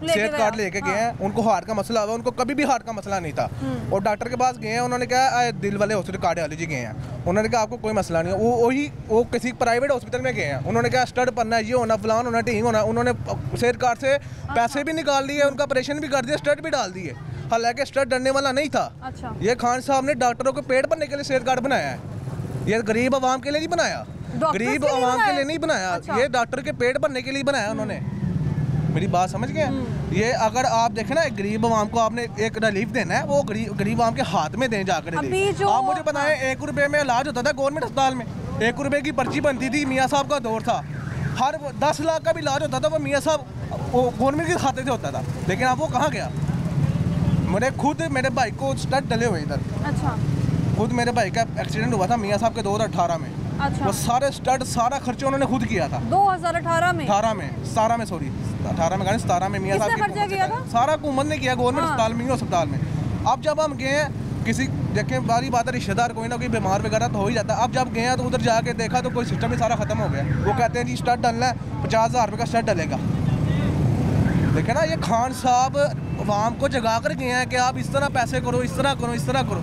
लेके गए हैं, उनको हार्ट का मसला हुआ, उनको कभी भी हार्ट का मसला नहीं था, और डॉक्टर के पास गए हैं, उन्होंने कहा दिल वाले हॉस्पिटल कार्डियोलॉजी गए हैं, उन्होंने कहा आपको कोई मसला नहीं है। वो वही वो किसी प्राइवेट हॉस्पिटल में गए हैं, उन्होंने कहा स्टड बनना, ये होना, फलान होना, टीम होना, उन्होंने सेहत कार्ड से पैसे भी निकाल दिए, उनका ऑपरेशन भी कर दिया, स्टड भी डाल दिए, हालांकि स्टड डरने वाला नहीं था। अच्छा, ये खान साहब ने डॉक्टरों को पेट भरने के लिए सेहत कार्ड बनाया है, ये गरीब आवाम के लिए नहीं बनाया, गरीब आवाम के लिए नहीं बनाया। अच्छा, ये डॉक्टर के पेट भरने के लिए बनाया उन्होंने। मेरी बात समझ गए? ये अगर आप देखें ना एक गरीब आवाम को आपने एक रिलीफ देना है, वो गरीब गरीब आवाम के हाथ में दें जाकर। आप मुझे बताएं एक रुपये में इलाज होता था गवर्नमेंट अस्पताल में, एक रुपये की पर्ची बनती थी, मियाँ साहब का दौर था, हर दस लाख का भी इलाज होता था, वो मियाँ साहब वो गवर्नमेंट के खाते से होता था, लेकिन आप वो कहाँ गया? मैंने खुद मेरे भाई को स्टड डले हुए इधर। अच्छा, खुद मेरे भाई का एक्सीडेंट हुआ था मियाँ साहब के दो हज़ार अठारह में। अच्छा, वो सारे स्टड सारा खर्चा उन्होंने खुद किया था दो हज़ार अठारह में अठारह में सतारह में सॉरी अठारह में सतारह में मियाँ साहब सारा हुकूमत ने किया गवर्नमेंट अस्पताल में, अस्पताल में। अब जब हम गए हैं किसी देखें बारी बात है रिश्तेदार कोई ना कोई बीमार वगैरह तो हो ही जाता है, अब जब गए हैं तो उधर जाके देखा तो कोई सिस्टम ही सारा खत्म हो गया। वो कहते हैं जी स्टड डालना है पचास हज़ार रुपये का स्टड डलेगा। देखे ना ये खान साहब अवाम को जगा कर गए हैं कि आप इस तरह पैसे करो, इस तरह करो, इस तरह करो।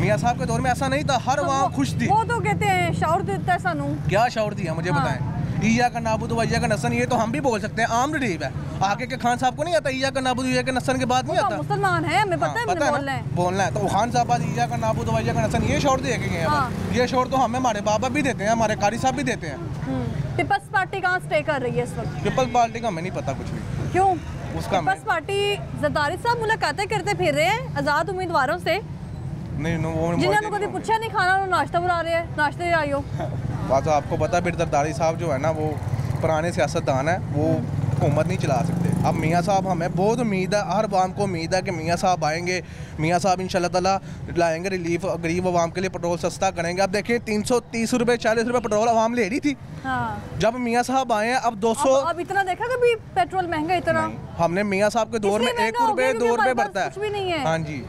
मियाँ साहब के दौर में ऐसा नहीं था, हर अवाम खुश थी। वो तो कहते हैं शौर देता है सानू, क्या शौर दिया मुझे बताएं? ईया का नाबुद व ईया का नसन, ये तो हम भी बोल सकते हैं, आम रिलीफ है। आगे के खान साहब को नहीं आता ईया का नाबुद ईया के नसन के बाद नहीं आता, मुसलमान है हमें पता है, बोलना है बोलना है। तो खान साहब आज ईया का नाबुद व ईया का नसन ये शौर दे के गए हैं। ये शौर तो हमें हमारे बाबा भी देते हैं, हमारे कारी साहब भी देते हैं। पीपल्स पार्टी कहाँ स्टे कर रही है इस वक्त? पीपल्स पार्टी का हमें नहीं पता कुछ भी। क्यों? उसका पीपल्स पार्टी जरदारी साहब मुलाकातें करते फिर रहे हैं आज़ाद उम्मीदवारों से, जिन्होंने कभी पूछा नहीं खाना, उन्होंने नाश्ता बुला रहे हैं, नाश्ते आई हो। बात आपको पता है जरदारी साहब जो है ना वो पुराने सियासतदान है, वो हुकूमत नहीं चला सकते। अब मियाँ साहब हमें बहुत उम्मीद है, हर आवाम को उम्मीद है कि मियाँ साहब आएंगे, मियाँ साहब इंशाल्लाह ताला लाएंगे रिलीफ, गरीब आवाम के लिए पेट्रोल सस्ता करेंगे। अब देखिए तीन सौ तीस रुपये चालीस रुपये पेट्रोल आवाम ले रही थी, हाँ। जब मियाँ साहब आए अब दो सौ अब, अब इतना देखा कभी पेट्रोल महंगा इतना, हमने मियाँ साहब के दौर में एक रुपये दो रुपये बढ़ता है। हाँ जी,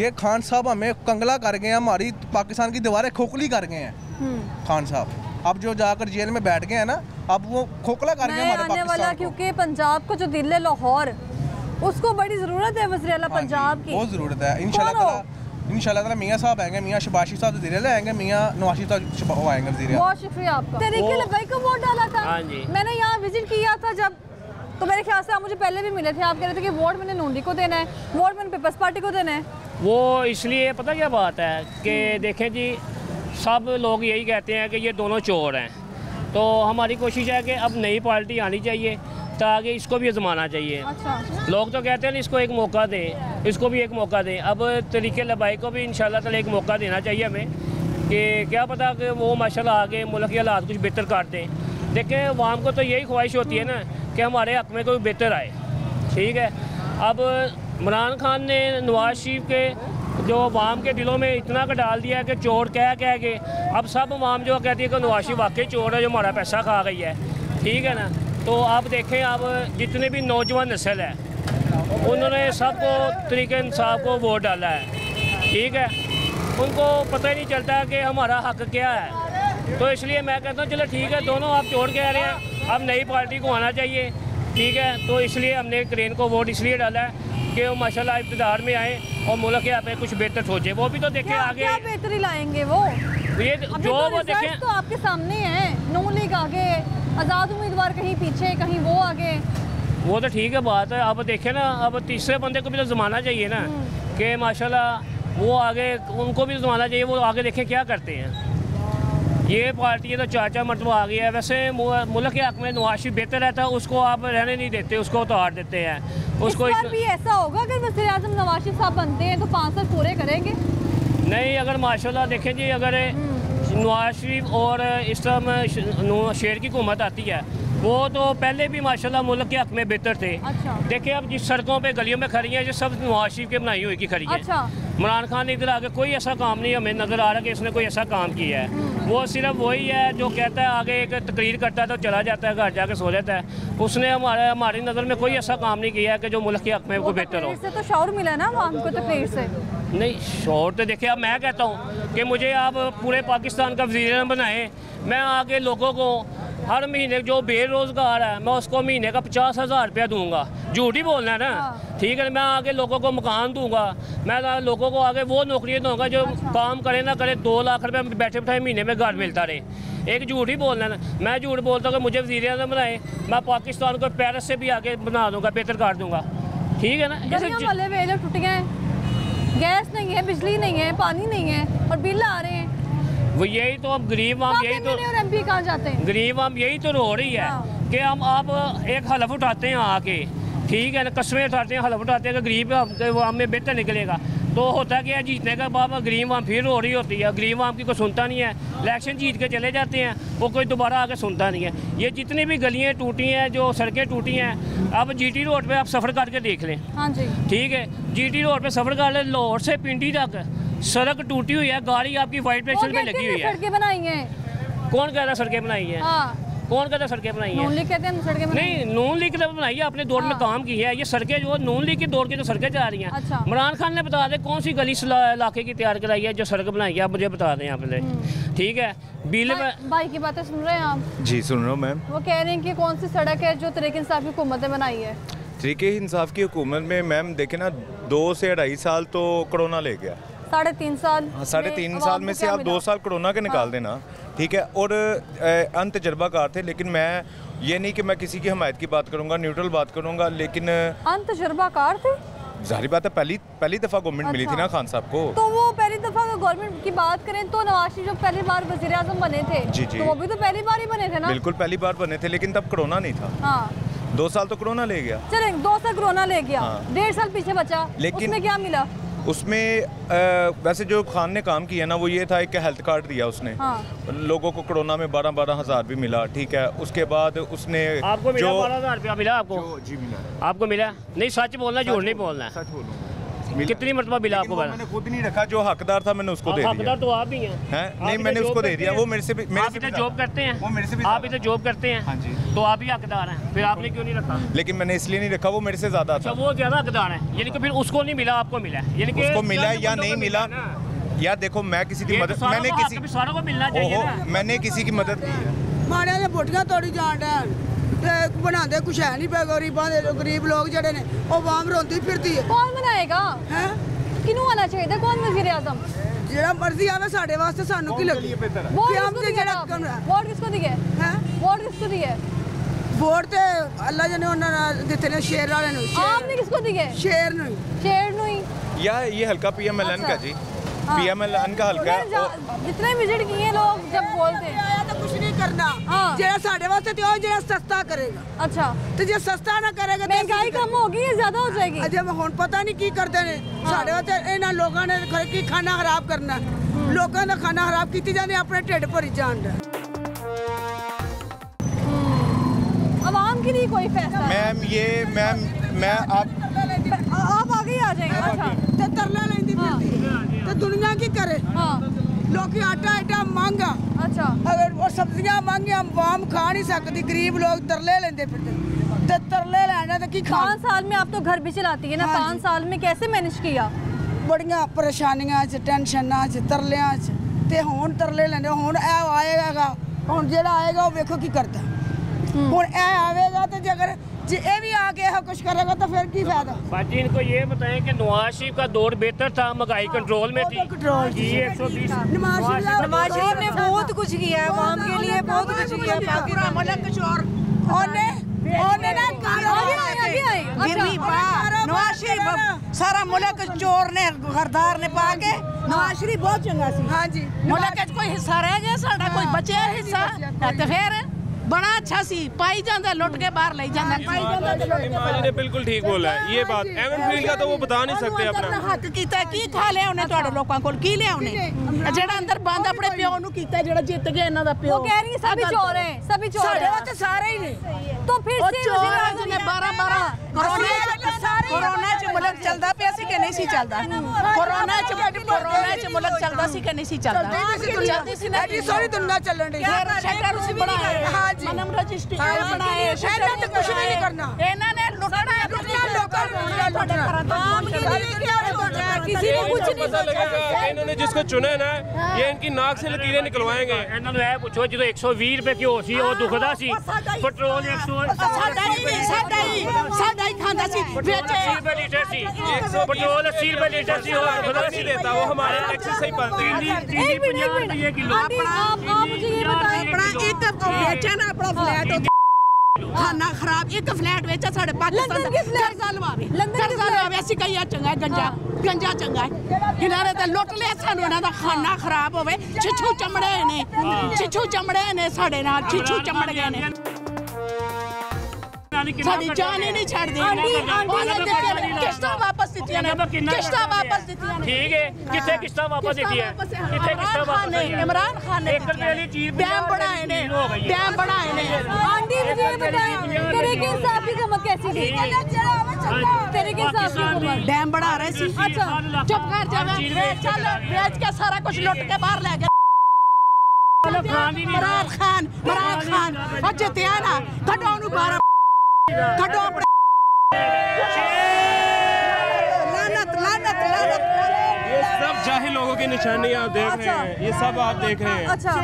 ये खान साहब हमें कंगला कर गए, हमारी पाकिस्तान की दीवारें खोखली कर गए हैं खान साहब, अब जो जाकर जेल में बैठ गए हैं ना, अब वो खोखला कर गए हमारे पाकिस्तान को, क्योंकि पंजाब को जो दिल है लाहौर, उसको बड़ी जरूरत है वज़ीर-ए-आला पंजाब की, बहुत जरूरत है। इंशाल्लाह इंशाल्लाह मियाँ साहब आएंगे, मियाँ शबाज़ शरीफ साहब दिल आएंगे, मियाँ नवाज शरीफ आएंगे। बहुत शुक्रिया आपका। तहरीक लब्बैक का वोट डाला था मैंने, यहाँ विजिट किया था जब, तो मेरे ख्याल से आप मुझे पहले भी मिले थे, आप कह रहे थे कि वोट मैंने नून लीग को देना है, वोट मैंने पीपल्स पार्टी को देना है। वो इसलिए पता क्या बात है कि देखें जी, सब लोग यही कहते हैं कि ये दोनों चोर हैं, तो हमारी कोशिश है कि अब नई पार्टी आनी चाहिए ताकि इसको भी आजमाना चाहिए। अच्छा। लोग तो कहते हैं ना इसको एक मौका दें, इसको भी एक मौका दें, अब तरीके लबाई को भी इंशाल्लाह ताला एक मौका देना चाहिए हमें, कि क्या पता कि वो माशाल्लाह आगे मुल्क के हालात कुछ बेहतर कर दें। देखिए आवाम को तो यही ख्वाहिश होती है ना कि हमारे हक में कोई बेहतर आए, ठीक है। अब इमरान खान ने नवाज शरीफ के जो अवाम के दिलों में इतना का डाल दिया है कि चोर कह कह के, अब सब अवाम जो कहती है कि नवाज शरीफ वाकई चोर है जो हमारा पैसा खा गई है, ठीक है ना। तो आप देखें, आप जितने भी नौजवान नस्ल है उन्होंने सबको तरीके इंसाफ को वोट डाला है, ठीक है, उनको पता ही नहीं चलता कि हमारा हक क्या है। तो इसलिए मैं कहता हूँ चलो ठीक है, दोनों आप चोर कह रहे हैं, अब नई पार्टी को आना चाहिए, ठीक है। तो इसलिए हमने क्रेन को वोट इसलिए डाला है कि वो माशाल्लाह इब्तदार में आए और मुल्क यहाँ पे कुछ बेहतर सोचे, वो भी तो देखें आगे क्या बेहतरी लाएंगे वो, ये जो वो देखें। तो आपके सामने है नून लीग आगे, आज़ाद उम्मीदवार कहीं पीछे, कहीं वो आगे, वो तो ठीक है बात है। अब देखें ना, अब तीसरे बंदे को भी तो जमाना चाहिए ना कि माशाल्लाह वो आगे, उनको भी जमाना चाहिए, वो आगे देखें क्या करते हैं। ये पार्टी है तो चाचा मतलब आ गया है, वैसे मुल्क के हक में नवाज शरीफ बेहतर रहता है, उसको आप रहने नहीं देते, उसको उतार देते हैं, उसको इस बार भी ऐसा होगा अगर वज़ीर आज़म नवाज शरीफ साहब बनते हैं तो पाँच साल पूरे करेंगे? नहीं, अगर माशाल्लाह देखें जी, अगर नवाज शरीफ और इस तरह शेर की हुकूमत आती है, वो तो पहले भी माशाल्लाह मुल्क के हक में बेहतर थे। अच्छा। देखिए अब जिस सड़कों पर गलियों में खड़ी है, ये सब नवाज शरीफ के बनाई हुई की खड़ी है। इमरान खान ने इधर आगे कोई ऐसा काम नहीं हमें नज़र आ रहा कि इसने कोई ऐसा काम किया है, वो सिर्फ वही है जो कहता है आगे एक तकरीर करता है तो चला जाता है, घर जाके सो जाता है। उसने हमारे हमारी नज़र में कोई ऐसा काम नहीं किया है कि जो मुल्क के हक में वो बेहतर हो। इससे तो शौर मिला ना आवाम को तकरीर से, नहीं शौर तो देखिए, अब मैं कहता हूँ कि मुझे आप पूरे पाकिस्तान का वज़ीर बनाएं, मैं आगे लोगों को हर महीने जो बेरोज़गार है मैं उसको महीने का पचास हज़ार रुपया दूँगा, झूठ ही बोलना है ना, ठीक है। मैं आगे लोगों को मकान दूंगा, मैं लोगों को आगे वो नौकरियाँ दूँगा जो काम करे ना करे, दो लाख रुपये बैठे बैठे महीने में घर मिलता रहे, एक झूठ ही बोलना है ना। मैं झूठ बोलता हूँ कि मुझे वज़ीर-ए-आज़म बनाए, मैं पाकिस्तान को पेरिस से भी आगे बना दूँगा, बेहतर कर दूँगा, ठीक है ना। टूट गए, गैस नहीं है, बिजली नहीं है, पानी नहीं है और बिल आ रहे हैं, वो यही तो अब गरीब आम यही तो एम पी कहाँ जाते हैं, गरीब आम यही तो रो रही है कि हम आप एक हलफ उठाते हैं आके, ठीक है ना, कस्में उठाते हैं, हलफ उठाते हैं कि गरीब आवाम में बेहतर निकलेगा, तो होता क्या है जीतने का बाप गरीब आवाम फिर हो रही होती है, गरीब आवाम की कोई सुनता नहीं है, इलेक्शन जीत के चले जाते हैं, वो कोई दोबारा आके सुनता नहीं है। ये जितनी भी गलियाँ टूटी हैं, जो सड़कें टूटी हैं, अब जीटी रोड पर आप सफ़र करके देख लें, ठीक है, जीटी रोड पर सफ़र कर लें, लाहौर से पिंडी तक सड़क टूटी हुई है, गाड़ी आपकी वाइट पेंशन में लगी हुई है। सड़कें बनाई हैं, कौन कह रहा है सड़कें बनाई हैं, कौन कहता है सड़कें बनाई हैं? नून लीग कहते हैं सड़कें बनाई नहीं, नून लीग ने बनाई है, अपने दौर में काम की है। ये सड़कें जो नून लीग के दौर की जो सड़कें जा रही हैं, अच्छा। इमरान खान ने बता दें कौन सी गली इलाके की तैयार कराई है जो सड़क बनाई है, आप मुझे बता दें आपने, ठीक है। बिल में भाई की बातें सुन रहे हैं आप? जी सुन रहा हूँ मैम। वो कह रहे हैं कि कौन सी सड़क है जो तरीके इंसाफ की हुकूमत ने बनाई है? तरीके इंसाफ की हुकूमत में मैम देखे ना, दो से ढाई साल तो कोरोना ले गया, साढ़े तीन साल साढ़े तीन साल में से आप दो साल कोरोना के निकाल देना, ठीक है। और अन तजर्बाकार थे, लेकिन मैं ये नहीं कि मैं किसी की हमायत की बात करूंगा, न्यूट्रल बात करूंगा, लेकिन अन तजर्बाकार थे, जाहिर बात है, पहली पहली दफ़ा गवर्नमेंट मिली थी ना खान साहब को, तो वो पहली दफ़ा गवर्नमेंट की बात करें तो नवाज शरीफ जो पहली बार वज़ीर आज़म बने थे, जी जी, तो वो भी तो पहली बार ही बने थे ना, बिल्कुल पहली बार बने थे, लेकिन तब कोरोना नहीं था, हाँ, दो साल तो कोरोना ले गया, चले दो साल कोरोना ले गया, डेढ़ साल पीछे बचा, लेकिन क्या मिला? उसमें आ, वैसे जो खान ने काम किया ना वो ये था कि हेल्थ कार्ड दिया उसने, हाँ। लोगों को कोरोना में बारह बारह हज़ार भी मिला, ठीक है। उसके बाद उसने आपको मिला बारह हज़ार रुपया मिला आपको? जी मिला। आपको मिला? नहीं, सच बोलना, झूठ नहीं बोलना। सच बोलूँ। कितनी मरतबा मिला आपको? मैंने खुद नहीं रखा, जो हकदार था मैंने उसको दे दिया। हकदार तो आप ही हैं। हैं? नहीं, मैंने उसको दे दिया। वो मेरे से भी, आप इधर जॉब करते हैं, वो मेरे से भी, आप इधर जॉब करते हैं, हाँ जी, तो आप ही हकदार हैं। फिर आपने क्यों नहीं रखा? लेकिन मैंने इसलिए नहीं रखा, वो मेरे से ज्यादा था, वो ज्यादा हकदार है। यानी कि फिर उसको नहीं मिला, आपको मिला। यानी कि उसको मिला या नहीं मिला, या देखो मैं किसी की मदद, मैंने किसी सारों को मिलना चाहिए, मैंने किसी की मदद की है। माड़ियां ने बोटियां तोड़ी जान रहे बनाते, कुछ है नहीं पे गरीबा दे, गरीब लोग जड़े ने वो वाम रोंदी फिरती है। कौन बनाएगा? हैं? किनू आना चाहिए? कौन वजीर आजम? जेड़ा मर्जी आवे साडे वास्ते, सानू की लगी कि हम ते जेड़ा कम है। वोट किसको दी है? हैं? वोट किसको दी है? वोट ते अल्लाह जने ओना दिते ने, शेर वाले नु। आपने किसको दी है? शेर नु। शेर नु ही या ये हल्का पीएमएल-एन का जी, पीएमएल-एन का हल्का है। इतने विजिट किए लोग जब बोलते हैं कुछ नहीं करना, हाँ। जेड़ा साढ़े वास्ते तो जेड़ा सस्ता करेगा, अच्छा, तो जे सस्ता ना करेगा महंगाई कम होगी या ज्यादा हो जाएगी? अजब हुण पता नहीं की करते ने साढ़े वास्ते। इन्हां लोकां ने की खाना खराब करना, लोकां दा खाना खराब कीती जाने, अपने ढिड भरी जान दे। आवाम के लिए कोई फैसला? मैम ये मैम मैं आप आप आगे आ जाएंगे, अच्छा, ते तरला लेंदी फिरदी ते दुनिया की करे, हां, लोग आटा आटा महंगा, अच्छा, अगर और सब्जियां महंगी, हम वाम खा नहीं सकती, गरीब लोग तरले लेंदे फिरदे ते तरले लैना ते की खा। पाँच साल में आप तो घर भी चलाती है ना, हाँ, पाँच साल में कैसे मैनेज किया? बड़ियां परेशानियां च, टेंशनां च, तरलियां च, ते हुण तरले लैंदे। हुण ए आएगा, हुण जेड़ा आएगा वो वेखो की करदा। हुण ए आवेगा ते जेकर जे ए भी आके यह कुछ करेगा तो फिर की फायदा? बाजी इनको ये बताएं कि नवाज शरीफ का दौर बेहतर था, महंगाई कंट्रोल में थी, नवाज शरीफ ने बहुत कुछ किया है, आवाम के लिए बहुत कुछ किया है, पाकिस्तान कुछ और ओने ओने ना नवाज शरीफ सारा मुल्क चोर ने गद्दार ने पा के नवाज शरीफ बहुत चंगा सी, हां जी, मुल्क च कोई हिस्सा रह गया साडा, कोई बचया हिस्सा ते फिर बड़ा अच्छा सी पाई जांदा, लुट के बाहर ले जांदा, पाई जांदा ते लुट के बाहर। जी ने बिल्कुल ठीक बोला है ये बात। एवन फील का तो वो बता नहीं सकते अपना हक कीता, की खा लिया उन्हें तोड़े लोकां कोल, की लिया उन्हें जेड़ा अंदर बंद अपने प्यो नु कीता, जेड़ा जीत गया इना दा प्यो। वो कह रही है सभी चोर हैं, सभी चोर हैं, सारे तो सारे ही ने। तो फिर से वजीर आजम ने बारह बारह कोरोना कोरोना च मुल्क चलदा पिया सी के नहीं सी चलदा? कोरोना च कोरोना च मुल्क चलदा सी के नहीं सी चलदा? चलदी सी ना जी, सारी दुनिया चलन दी है, सरकार उसी बड़ा मनम रजिस्ट्री बनाए, शहर में कुछ भी नहीं करना, एना ने लुटना है, लुटना लोगों को लुटना, आम के लिए क्या लुटना, किसी को कुछ नहीं सोचा। इन्होंने जिसको चुना है ना, ये इनकी नाक से लकीरें निकलवाएंगे। इन्होंने है पूछो जो एक सौ बीस रुपए की हो सी, वो दुखदा सी, पेट्रोल एक सौ सदाई सदाई सदाई खांदा सी, बेचे एक सौ लीटर सी, पेट्रोल अस्सी रुपए लीटर सी, और खुदा सी देता, वो हमारे टैक्स से ही पड़ती है, चीनी पचास रुपए किलो। आप आप मुझे ये बताएं, अपना एक बेचा ना अपना फ्लैट, खाना खराब, एक फ्लैट बेचा साढ़े पाकिस्तान किस कर्जा लवावे, कर्जा लवावे ऐसी कई आ चंगा है, गंजा गंजा चंगा है, इन्होंने तो लुट लिया सानू, इन्हों का खाना खराब होवे, छिछू चमड़े ने छिछू चमड़े ने साढ़े नाल छिछू चमड़ गए ने, साडी जान ही नहीं छड़ दी। किश्तां वापस दित्तियां ने, किश्तां वापस दित्तियां ने, ठीक है, किथे किश्तां वापस दित्ती है, किथे किश्तां वापस नहीं, इमरान खान ने एक रुपए वाली चीज डैम बनाए ने, डैम बनाए ने। आंटी मुझे बताओ तेरे के साथी का मत कैसी थी? तेरे के साथी डैम बना रहे सी, अच्छा, चुप कर जा, चल बेच के सारा कुछ लुट के बाहर ले गए। इमरान खान इमरान खान अजे त्याना कटो नु बारह कटो अपने लानत लानत लानत। ये सब जाहिल लोगों की निशानी आप देख रहे हैं, ये सब आप देख रहे हैं। अच्छा, जो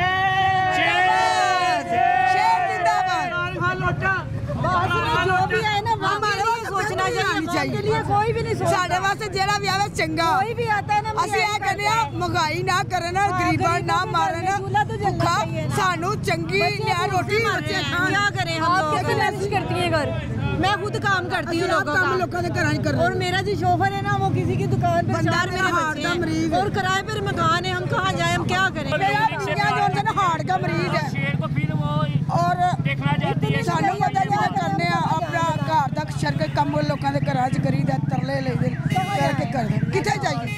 भी है ना हमारे लिए सोचना चाहिए, कोई भी नहीं साढ़े वास्ते जेड़ा भी आवे चंगा, कोई भी आता है ना, असि ये कहने आ महंगाई ना करना, गरीबां ना मारना, भुखा सानू चंगी या रोटी मरचे क्या करें हम लोग? कैसे मैनेज करती है घर? मैं खुद काम करती हूँ लोगों का, लोगों के घर कर, और मेरा जो शोफर है ना वो किसी की दुकान पे बंदार मेरे हार्ट का मरीज है, और किराए पर मकान है, हम कहाँ जाए, हम क्या करें? मेरा क्या जो है ना हार्ट का मरीज है, शेर को फिर वो और देखना चाहती है, सानू पता क्या करने अपना घर तक शरके कम लोगों के घर करी दे, तरले ले दे करके कर दे, किथे जाइए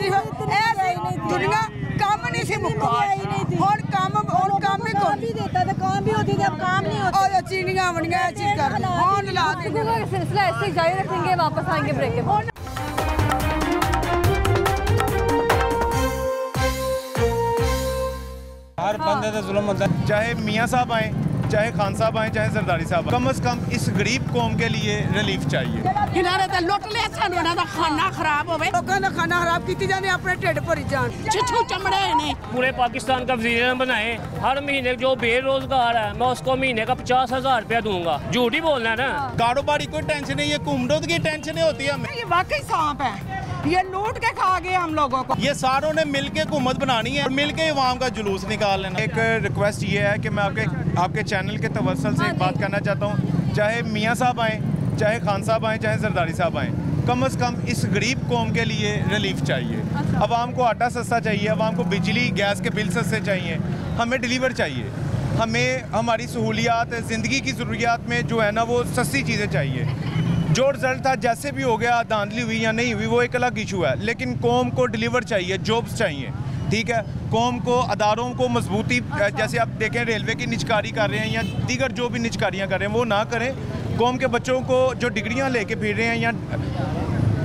नहीं हो, ऐसे दुनिया काम नहीं से मुक्का और काम और काम में कौन भी देता था, काम भी होती थी, अब काम नहीं होता और चीनियां बनिया चीज कर कौन ला देगा। ये सिलसिला ऐसे जारी रखेंगे, वापस आएंगे ब्रेक के बाद। हर बंदे पे जुल्म होता है, चाहे मियां साहब आए, चाहे खान साहब आए, चाहे जरदारी साहब, कम से कम इस गरीब कौम के लिए रिलीफ चाहिए। किनारे ते लोटले सानोना दा खाना खराब होवे, लोकां दा खाना खराब कीती जाने, अपने ढिड भरी जान छिछू चमड़े ने। पूरे पाकिस्तान का वजीरन बनाए, हर महीने जो बेरोजगार है मैं उसको महीने का पचास हजार रुपया दूंगा। झूठ ही बोलना ना, कारोबारी कोई टेंशन नहीं है, कुमडोद की टेंशन होती है हमें। ये वाकई सांप है, ये लूट के खा गए हम लोगों को। ये सारों ने मिलके हुकूमत बनानी है और मिलके आवाम का जुलूस निकाल लेना। एक रिक्वेस्ट ये है कि मैं आपके आपके चैनल के तवसल से एक बात करना चाहता हूँ, चाहे मियाँ साहब आए, चाहे खान साहब आए, चाहे जरदारी साहब आए, कम से कम इस गरीब कौम के लिए रिलीफ चाहिए। अच्छा। आवाम को आटा सस्ता चाहिए, आवाम को बिजली गैस के बिल सस्ते चाहिए, हमें डिलीवर चाहिए, हमें हमारी सहूलियात ज़िंदगी की ज़रूरियात में जो है ना वो सस्ती चीज़ें चाहिए। जो रिजल्ट था जैसे भी हो गया, धांधली हुई या नहीं हुई वो एक अलग इशू है, लेकिन कौम को डिलीवर चाहिए, जॉब्स चाहिए, ठीक है, कौम को अदारों को मजबूती। अच्छा। जैसे आप देखें रेलवे की निचकारी कर रहे हैं या दीगर जो भी निचकारियाँ कर रहे हैं वो ना करें। कौम के बच्चों को जो डिग्रियाँ लेके फिर रहे हैं या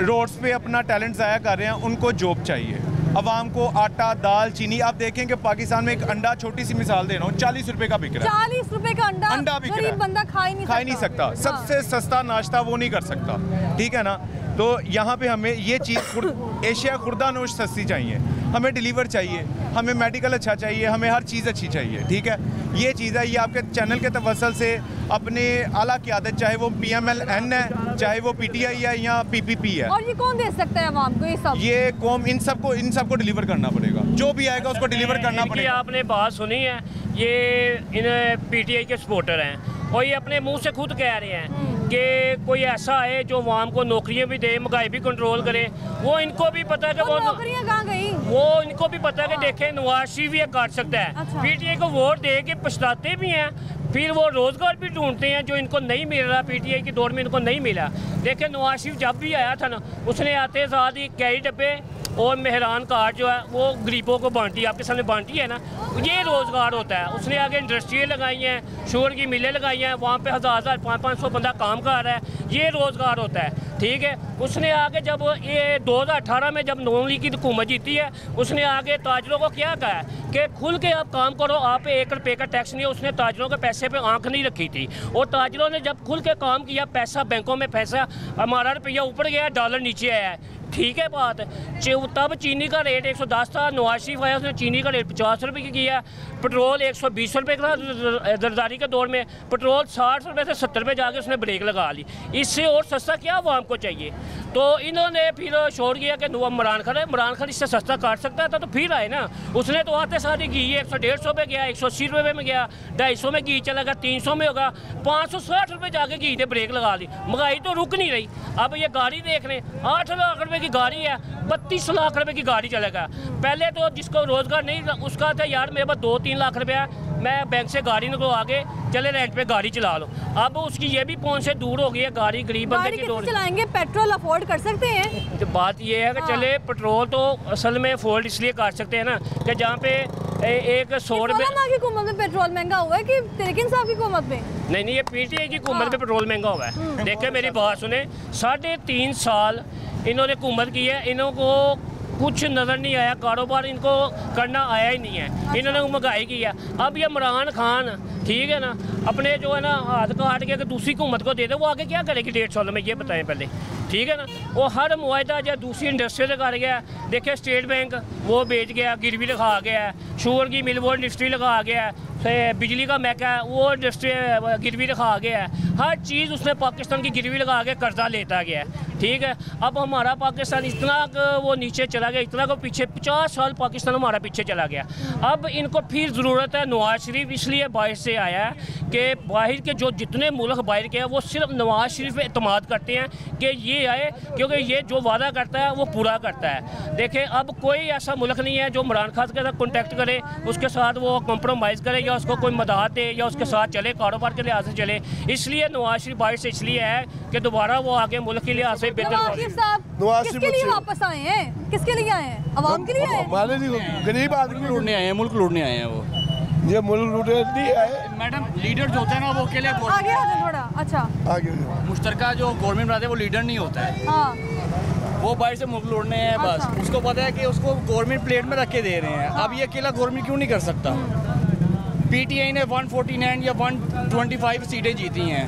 रोड्स पे अपना टैलेंट ज़ाया कर रहे हैं उनको जॉब चाहिए। आवाम को आटा दाल चीनी, आप देखें कि पाकिस्तान में एक अंडा, छोटी सी मिसाल दे रहा हूँ, चालीस रुपए का बिक रहा है। चालीस रुपए का अंडा अंडा बिक रहा है, बंदा खा ही नहीं खा ही नहीं सकता, नहीं सकता। हाँ। सबसे सस्ता नाश्ता वो नहीं कर सकता, ठीक है ना। तो यहाँ पे हमें ये चीज़ खुर, एशिया खुर्दानोश सस्ती चाहिए, हमें डिलीवर चाहिए, हमें मेडिकल अच्छा चाहिए, हमें हर चीज़ अच्छी चाहिए, ठीक है। ये चीज़ है, ये आपके चैनल के तवसल से अपने आला की आदत, चाहे वो पी एम एल एन है, चाहे वो पी टी आई है या पी पी पी है। और ये कौन दे सकता है आवाम को? ये सब ये कौम, इन सब को इन सब को डिलीवर करना पड़ेगा, जो भी आएगा उसको डिलीवर करना पड़ेगा। आपने बात सुनी है, ये इन पी टी आई के सपोर्टर हैं और ये अपने मुँह से खुद कह रहे हैं कि कोई ऐसा आए जो आवाम को नौकरियां भी दे, महंगाई भी कंट्रोल करे। वो इनको भी पता है कि वो नौकरियां कहाँ गई, वो इनको भी पता है कि देखें नवाज शरीफ भी काट सकता है। अच्छा। पी टी आई को वोट दे के पछताते भी हैं, फिर वो रोज़गार भी ढूंढते हैं जो इनको नहीं मिल रहा, पी टी आई के दौर में इनको नहीं मिला। देखें नवाज शरीफ जब भी आया था ना, उसने आते साथ ही कैरी डब्बे और मेहरान कार्ड जो है वो गरीबों को बांटी, आपके सामने बांटी है ना, ये रोज़गार होता है। उसने आगे इंडस्ट्रियाँ लगाई हैं, शुगर की मिलें लगाई हैं, वहाँ पे हज़ार हज़ार पाँच पाँच सौ बंदा काम कर रहा है, ये रोज़गार होता है, ठीक है। उसने आगे जब ये दो हज़ार अठारह में जब नून लीग की हुकूमत जीती है, उसने आगे ताजरों को क्या कहा है कि खुल के आप काम करो, आप एक रुपये का टैक्स नहीं है। उसने ताजरों के पैसे पे आंख नहीं रखी थी और ताजरों ने जब खुल के काम किया, पैसा बैंकों में, पैसा हमारा रुपया ऊपर गया, डॉलर नीचे आया है, ठीक है बात है। तब चीनी का रेट एक सौ दस था, नवाज शरीफ आया, उसने चीनी का रेट पचास रुपये की किया, पेट्रोल एक सौ बीस रुपये का था जरदारी के दौर में, पेट्रोल साठ रुपये से सत्तर रुपये जाके उसने ब्रेक लगा ली। इससे और सस्ता क्या आवाम को चाहिए? तो इन्होंने फिर शोर किया कि इमरान खान है, इमरान खान इससे सस्ता काट सकता था, तो फिर आए ना। उसने तो आते सारी घी एक सौ डेढ़ सौ पे गया, एक सौ अस्सी रुपये में गया, ढाई सौ में घी चला गया, तीन सौ में होगा, पाँच सौ साठ रुपये जाके घी ने ब्रेक लगा दी। महंगाई तो रुक नहीं रही। अब ये गाड़ी देख रहे हैं, आठ लाख रुपये की गाड़ी है, बत्तीस लाख रुपए की गाड़ी चलेगा। पहले तो जिसको रोजगार नहीं उसका था यार मेरे पास दो तीन लाख रुपया है, मैं बैंक से गाड़ी निकलो आगे चले रेंट पे गाड़ी चला लो। अब उसकी ये भी पहुंच से दूर हो गई है, गाड़ी गरीब बंदे की दौड़ चलाएंगे, पेट्रोल अफोर्ड कर सकते हैं। तो बात ये है कि चले पेट्रोल तो असल में अफोर्ड इसलिए काट सकते हैं ना कि जहाँ पे एक सौ रुपये में पेट्रोल महंगा हुआ है कि तिरकिन साहब की हुकूमत में नहीं नहीं ये पी टी आई की हुकूमत में पेट्रोल महंगा हुआ है। देखे मेरी बात सुने, साढ़े तीन साल इन्होंने हुकूमत की है, इन्हों को कुछ नज़र नहीं आया, कारोबार इनको करना आया ही नहीं है, इन्होंने महंगाई की है। अब ये इमरान खान, ठीक है ना, अपने जो है ना हाथ काट के अगर दूसरी हुकूमत को दे दे, वो आगे क्या करेगी डेढ़ सालों में, ये बताएं पहले, ठीक है ना। वो हर मुआहदा जो दूसरी इंडस्ट्री लगा गया है, देखिए स्टेट बैंक वो बेच गया, गिरवी लगा गया है, शुगर की मिल वो इंडस्ट्री लगा गया है, बिजली का महका है वो इंडस्ट्री गिरवी लगा गया है, हर चीज़ उसने पाकिस्तान की गिरवी लगा के कर्जा लेता गया है, ठीक है। अब हमारा पाकिस्तान इतना वो नीचे चला गया, इतना को पीछे पचास साल पाकिस्तान हमारा पीछे चला गया। अब इनको फिर ज़रूरत है, नवाज शरीफ इसलिए बाहर से आया है कि बाहर के जो जितने मुल्क बाहर के हैं वो सिर्फ नवाज शरीफ पे एतमाद करते हैं कि ये आए, क्योंकि ये जो वादा करता है वो पूरा करता है। देखें अब कोई ऐसा मुल्क नहीं है जो इमरान खान के साथ कॉन्टैक्ट करे, उसके साथ वो कॉम्प्रोमाइज़ करे या उसको कोई मदद दे या उसके साथ चले, कारोबार के लिहाज से चले। इसलिए नवाज शरीफ बाहर से इसलिए है कि दोबारा वो आगे मुल्क के लिहाज से वापस आए हैं किसके लिए आए हैं? आवाम के लिए आए हैं, गरीब आदमी लूटने आए हैं, मुल्क लूटने आए हैं वो। ये मुल्क लूटे मैडम, लीडर जो होते हैं ना वो अकेले आगे थोड़ा अच्छा आगे मुश्तरका जो गवर्नमेंट बनाते हैं वो लीडर नहीं होता है। हाँ। वो बाहर से मुल्क लूटने हैं बस। अच्छा। उसको पता है कि उसको गवर्नमेंट प्लेट में रख के दे रहे हैं। हाँ। अब ये अकेला गवर्नमेंट क्यों नहीं कर सकता? पीटीआई ने एक सौ उनचास या एक सौ पच्चीस सीटें जीती हैं,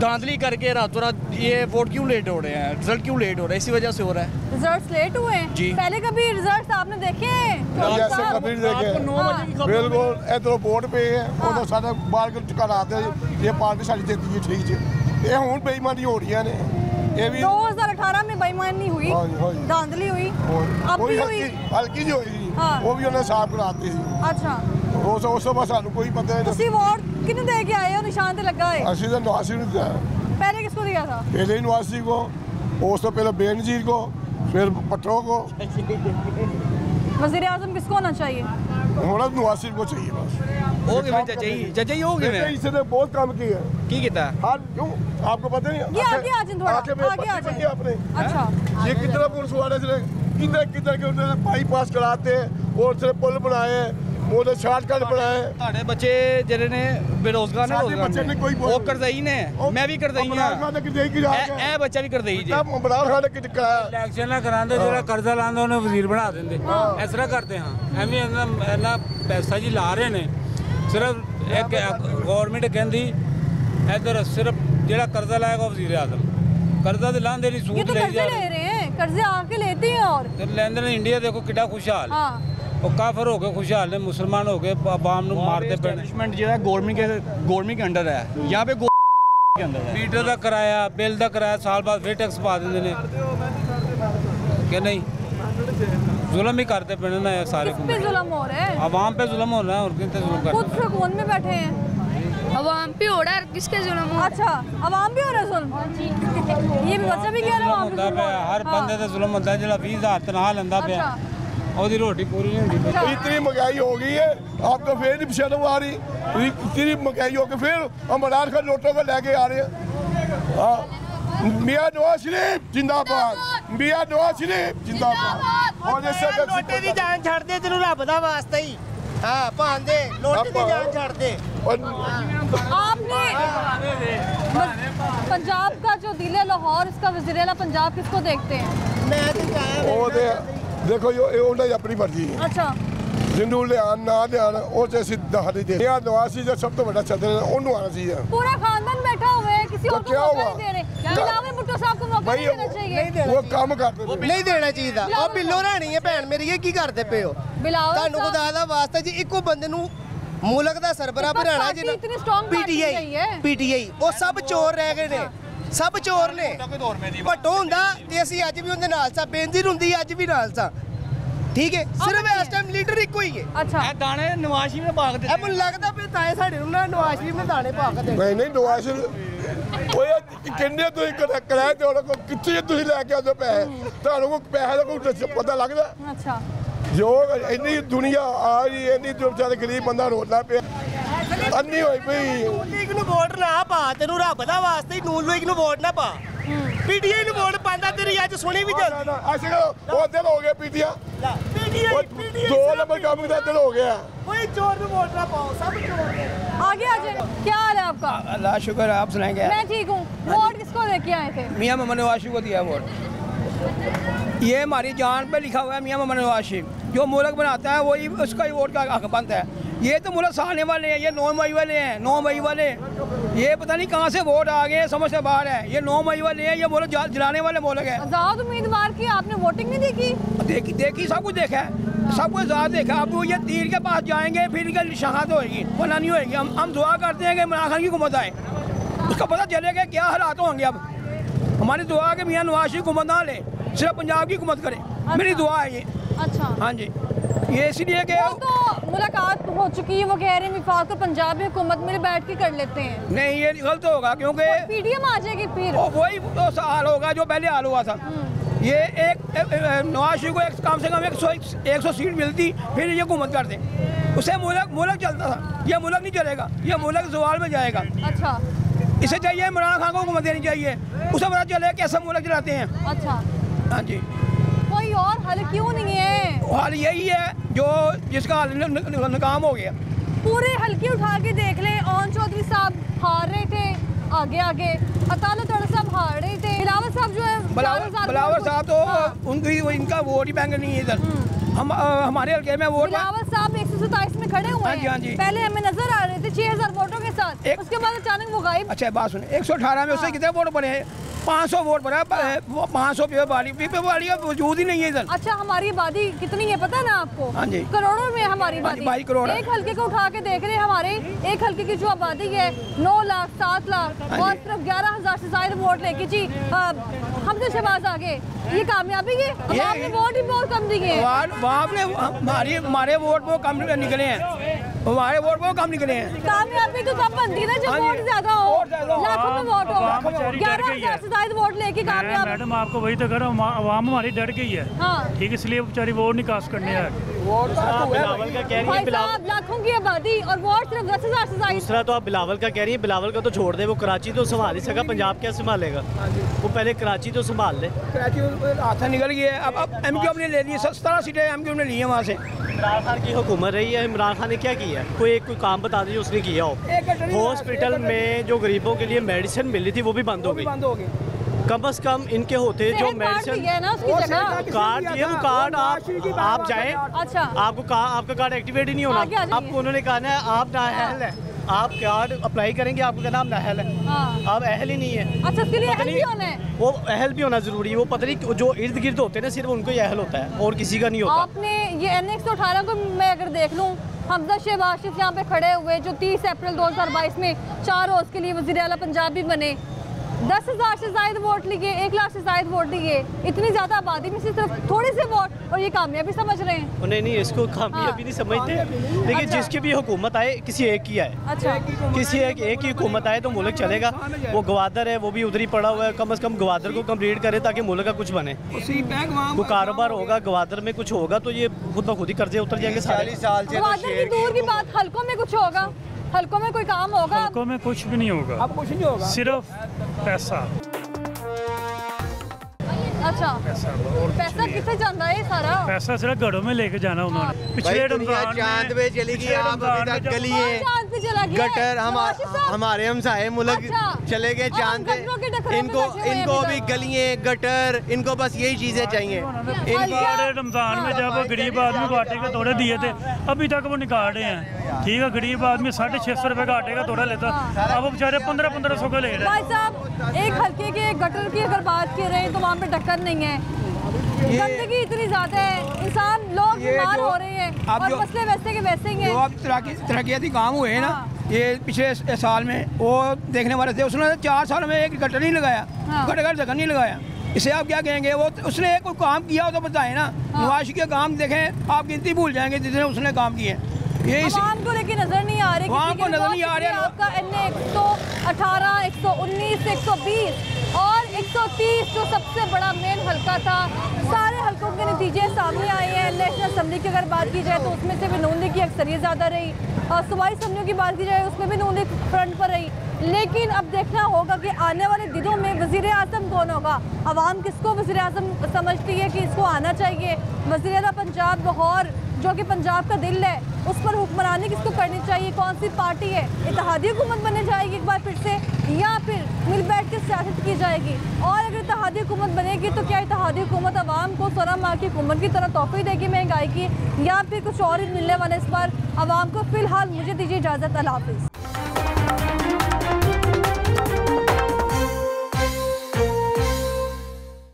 धांधली करके रातों रात ये वोट क्यों लेट हो रहे हैं, रिजल्ट क्यों लेट हो रहा है? इसी वजह से हो रहा है, रिजल्ट लेट हुए हैं जी। पहले कभी रिजल्ट आपने देखे? कभी देखे बिल्कुल इधरों वोट पे उधर सारे बाहर के टकराते ये पार्टी सारी देती है ठीक है। ये हूँ बेईमानी हो रही है दो हजार अठारह में बेईमानी हुई, धांधली हुई, अब भी हुई, हल्की जो हुई वो भी उन्हें साफ कराते हैं। अच्छा वो सब बस कोई पता नहीं। वोट कितने दे के आए हो? निशान तो लगा है अस्सी से नवासी रुपये। पहले किसको दिया था? पहले नवासी को, उस तो पहले बेनजीर को, फिर पटो को। वजीर आजम किसको होना चाहिए? होना नवासी को चाहिए बस। हो गया जजई, जजई हो गया। इसने बहुत काम किया है। की कितना? हां क्यों आपको पता नहीं? ये आगे आ जाए थोड़ा, आगे आ जाए आपने। अच्छा ये कितना पुलिस वाले से किधर किधर के उन्होंने बाईपास कराते हैं और से पुल बनाए हैं। ਪੈਸਾ ਜੀ ਲਾ ਰਹੇ ਨੇ ਸਿਰਫ ਇੱਕ ਗਵਰਨਮੈਂਟ ਕਹਿੰਦੀ ਇਧਰ ਸਿਰਫ ਜਿਹੜਾ ਕਰਜ਼ਾ ਲਾਏਗਾ ਵਜ਼ੀਰ ਆਜ਼ਮ ਕਰਜ਼ਾ ਤੇ ਲਾਂਦੇ ਨਹੀਂ ਸੂਦ ਲੈ ਜਾ ਰਹੇ ਕਰਜ਼ੇ ਆ ਕੇ ਲੈਂਦੇ ਆ ਔਰ ਲੈਂਦੇ ਨੇ ਇੰਡੀਆ ਦੇਖੋ ਕਿੱਡਾ ਖੁਸ਼ਹਾਲ और काफिर हो गए खुशहाल ने मुसलमान हो गए आवाम मारते पनिशमेंट जो है गौरमेंट के गौरमेंट के अंडर है। यहाँ पे के अंदर मीटर का किराया बिल का किराया साल बाद फिर टैक्स पा देंगे ने क्या नहीं जुलम ही करते पे ना सारे पे जुलम हो रहा है आवाम पे जुलम हो रहा है और कितने जुलम कर खुद सुकून में बैठे हैं आवाम पे हो रहा है किसके जुलम हो। अच्छा आवाम भी हो रहा है जुलम ये बच्चा भी कह रहा है आवाम पे जुलम हो रहा है हर बंदे पे जुलम होता है जो बीस हज़ार तनखा लेंदा पे और रोटी पूरी नहीं होती इतनी महंगाई हो गई है आपको फिर नहीं शर्म आ रही इतनी महंगाई होगी फिर हम इमरान खान नोटों को लेके आ रहे हैं। मियां नवाज शरीफ जिंदाबाद, मियां नवाज शरीफ जिंदाबाद। और इस नोटे की जान छड़ दे तेन रब का वास्ता ही हां भांदे नोटे की जान छड़ दे। आपने पंजाब का जो दिल है लाहौर उसका वज़ीर-ए-आला पंजाब किसको देखते हैं? मैं तो चाहता देखो यो उन्हें अपनी मर्जी है। अच्छा जिन्हों लियान ना लियान और जैसी दहाड़ी दे यार नवासी जो सब तो बड़ा चलते हैं उन्होंने आना चाहिए। पूरा खानदान बैठा हुआ है किसी और को मौका नहीं दे रहे बिलावल भुट्टो साहब को मौका नहीं देना चाहिए वो काम करते नहीं देना चाहिए था। अब बिल्लो रानी है भैन मेरी ये की करते पे हो बिलावल साहब को दादा वास्ता जी एको बंदे नु मुल्क दा सरबराह बनाना जिन्ना पीटीआई पीटीआई वो सब चोर रह गए ने सब चोर ने भट्टो होंदा ते असीं अज भी उहदे नाल सां बेनजीर हुंदी अज भी नाल सां ठीक है सिर्फ इस टाइम लीडर इको ही है। अच्छा ए दाने नवाज शरीफ ने पाक दे मुन लगदा पे ताए साडे नु ना नवाज शरीफ ने दाने पाक दे नहीं नहीं नवाज शरीफ ओए किन्ने तू कराए ते ओना को किथे तू लेके आदो पैसे ताणू को पैसे दा कोई पता लगदा। अच्छा जो इतनी दुनिया आ रही है इतनी जो बेचारे गरीब बंदा रोंदा पे अन्नी होई पई लीग नु वोट ना पा तेनु रब दा वास्ते नून लीग नु वोट ना पा पीटीआई नु वोट पांदा तेरी आज सुनी भी जल्दी ऐसे ओ दिल हो गया पीटीआई पीटीआई पीटीआई दो नंबर काम का दिल हो गया कोई चोर नु वोट ना पाओ सब चोर आगे आ जाए। क्या हाल है आपका? अल्लाह शुक्र है आप सुनाएंगे। मैं ठीक हूं। वोट किसको लेके आए थे? मियां मोहम्मद नवाज शरीफ को दिया वोट ये हमारी जान पे लिखा हुआ है मियां मोहम्मद नवाज शरीफ जो मुल्क बनाता है वही उसका ही वोट का हक बनता है। ये तो मुल्क साने वाले हैं ये नौ मई वाले हैं नौ मई वाले ये पता नहीं कहाँ से वोट आ गए समझ से बाहर है ये नौ मई वाले हैं ये मुल्क जलाने वाले मुल्क है। आजाद उम्मीदवार की आपने वोटिंग नहीं देखी? देखी देखी सब कुछ देखा है सब कुछ आजाद देखा। अब ये तीर के पास जाएंगे फिर इनकी शहादत होगी पता नहीं होगी। हम हम दुआ करते हैं कि इमरान खान की हुकूमत आए उसका पता चलेगा क्या हालात होंगे। अब हमारी दुआ कि मियां नवाज शरीफ हुकूमत ना ले सिर्फ पंजाब की हुकूमत करे मेरी दुआ है ये। अच्छा हाँ जी ये इसलिए कि मुलाकात हो चुकी है वो कह रहे हैं विफाक को पंजाब में हुकूमत में बैठ के कर लेते हैं नहीं ये गलत होगा क्योंकि पीडीएम आ जाएगी फिर वही तो हाल होगा जो पहले हाल हुआ था। ये एक नवाज शरीफ को एक कम से कम एक सौ एक सौ सीट मिलती फिर ये हुकूमत कर दे उससे मुल्क मुल्क चलता था ये मुल्क नहीं चलेगा ये मुल्क जवाल में जाएगा। अच्छा इसे चाहिए इमरान खान को हुकूमत देनी चाहिए उसे पता चला है कैसा मुल्क चलाते हैं। अच्छा, हाँ जी। कोई और हल क्यों नहीं है? हल यही है जो जिसका हल नाकाम हो गया। पूरे हल्के उठा के देख ले, ओन चौधरी साहब हार रहे थे, आगे आगे अताला तोड़ा साहब हार रहे थे, बिलावल साहब जो है बिलावल साहब तो हाँ। उनकी इनका वोट ही बैंक नहीं है इधर। हम आ, हमारे हल्के में वोट बिलावल साहब एक सौ सताइस में खड़े हुए हैं। हाँ जी। पहले हमें नजर आ रहे थे छह हजार वोटों के साथ, एक, उसके बाद अचानक वो गायब। अच्छा बात सुन, एक सौ अठारह में उससे कितने वोट बने हैं? पाँच सौ वोट बना, पाँच सौ आबादी वजूद ही नहीं है इधर। अच्छा, हमारी आबादी कितनी है पता ना आपको? हाँ जी, करोड़ों में हमारी आबादी। एक हल्के को उठा के देख रहे हैं, हमारे एक हल्के की जो आबादी है नौ लाख सात लाख और सिर्फ ग्यारह हजार से ज्यादा वोट लेके जी हमसे शहबाज आगे। ये कामयाबी है, आपने वोट ही बहुत कम दिए। हमारी हमारे वोट बहुत कम निकले हैं, हमारे वोट बहुत कम निकले हैं। कामयाबी तो कम बनती है ना जब वोट ज्यादा हो, लाखों में वोट हो, ग्यारह हजार से ज्यादा वोट लेके कामयाब। मैडम आपको वही तो कह रहा हूँ, आवाम हमारी डर गई है। हाँ। ठीक, इसलिए बेचारी वोट नहीं कास्ट करने आए। लाखों की आबादी और वोट सिर्फ दस हजार से ज्यादा। दूसरा तो आप बिलावल का कह रही है, बिलावल का तो छोड़ दे, वो कराची तो संभाल ही सका, पंजाब क्या संभालेगा? वो पहले कराची तो संभाल ले। कराची हाथा निकल गया है, अब एम क्यू एम ने ले ली सत्रह सीटें एम क्यू एम ने ली है। वहाँ से इमरान खान की हुकूमत रही है, इमरान खान ने क्या किया? कोई एक कोई काम बता दीजिए उसने किया हो? हॉस्पिटल में जो गरीबों के लिए मेडिसिन मिली थी वो भी बंद हो गई। कम अज कम इनके होते जो मेडिसिन कार्ड ये वो कार्ड आप आप जाए। अच्छा, आपको आपका कार्ड एक्टिवेट ही नहीं होना, आपको उन्होंने कहा ना आप नाअहल है, आप कार्ड अप्लाई करेंगे आपको कहना आप नाअहल है, आप अहल ही नहीं है। अच्छा, इसके लिए अहल भी होना है, वो अहल भी होना जरूरी है। वो पता नहीं जो इर्द गिर्द होते हैं ना सिर्फ उनको ही अहल होता है और किसी का नहीं होता। आपने ये एन ए एक सौ अठारह को मैं अगर देख लूँ, हमजा शहबाज शरीफ यहाँ पे खड़े हुए जो तीस अप्रैल दो हज़ार बाईस में चार रोज़ के लिए वज़ीर आला पंजाब भी बने, दस हज़ार से ज़ायद वोट लिए, एक लाख से ज़ायद वोट लिए, इतनी ज़्यादा आबादी में से सिर्फ थोड़े से वोट, और ये कामयाबी समझ रहे हैं? नहीं नहीं, इसको कामयाबी नहीं समझते। लेकिन अच्छा। जिसकी भी हुकूमत आए किसी एक की आए। अच्छा, किसी एक एक की हुकूमत आए तो मुल्क चलेगा। वो ग्वादर है वो भी उधर ही पड़ा हुआ है, कम अज़ कम ग्वादर को कम्प्लीट करें ताकि मुल्क का कुछ बने, वो कारोबार होगा, ग्वादर में कुछ होगा तो ये खुद ब खुद ही कर्जे उतर जाएंगे। ग्वादर की दूर की बात, हल्कों में कुछ होगा, हल्कों में कोई काम होगा? हल्कों में कुछ भी नहीं होगा, अब कुछ नहीं होगा, सिर्फ पैसा। अच्छा, पैसा, पैसा किसे जाना है सारा? पैसा सिर्फ घरों में लेके जाना उन्होंने। पिछले चांद पे चली गई, आप अभी तक गलिए गटर, हमारे हमसाए मुल्क चले गए चांद पे, इनको इनको भी गलिए गटर, इनको बस यही चीजें चाहिए। रमजान में जब गरीब आदमी को आटे के तोड़े दिए थे, अभी तक वो निकाल रहे हैं। ठीक है, गरीब आदमी साढ़े छह सौ रुपए का आटे का तोड़ा लेता, अब बेचारे पंद्रह पंद्रह सौ का ले रहे हैं। साहब, एक हल्के के गटर की अगर बात कर रहे हैं तो वहाँ पे टक्कर नहीं है, गंदगी इतनी ज्यादा है, इंसान लोग बीमार हो रहे हैं और मसले वैसे के वैसे ही हैं। जो अब तरक्याती काम हुए हैं ना ये पिछले साल में, वो देखने वाले थे, उसने चार साल में एक गटर नहीं लगाया, गटर गटर जगह नहीं लगाया। इसे आप क्या कहेंगे? वो उसने कोई काम किया हो तो बताए ना। नवाज के काम देखें आप, गिनती भूल जाएंगे जितने उसने काम किए। ये आम को लेके नजर नहीं आ रही, आम को नजर नहीं आ रही। आपका एनए एक सौ अठारह, एक सौ उन्नीस, एक सौ बीस और एक सौ तीस जो सबसे बड़ा मेन हल्का था, सारे हल्कों के नतीजे सामने आए हैं। नेशनल असम्बली की अगर बात की जाए तो उसमें से भी नून लीग की अक्सरियत ज़्यादा रही, और सूबाई असम्बलियों की बात की जाए उसमें भी नून लीग फ्रंट पर रही। लेकिन अब देखना होगा कि आने वाले दिनों में वज़ीर आज़म कौन होगा, आवाम किसको वज़ीर आज़म समझती है कि इसको आना चाहिए। वज़ीर आला पंजाब लाहौर जो कि पंजाब का दिल है, उस पर हुक्मरानी किसको करनी चाहिए? कौन सी पार्टी है? इत्तेहादी हुकूमत बने जाएगी एक बार फिर से, या फिर मिल बैठ के सियासत की जाएगी? और अगर इत्तेहादी हुकूमत बनेगी तो क्या इत्तेहादी हुकूमत आवाम को सोलह माह की हुकूमत की तरह तोहफे देगी महंगाई की, या फिर कुछ और ही मिलने वाला इस बार आवाम को? फिलहाल मुझे दीजिए इजाज़त, अल्लाह हाफिज़।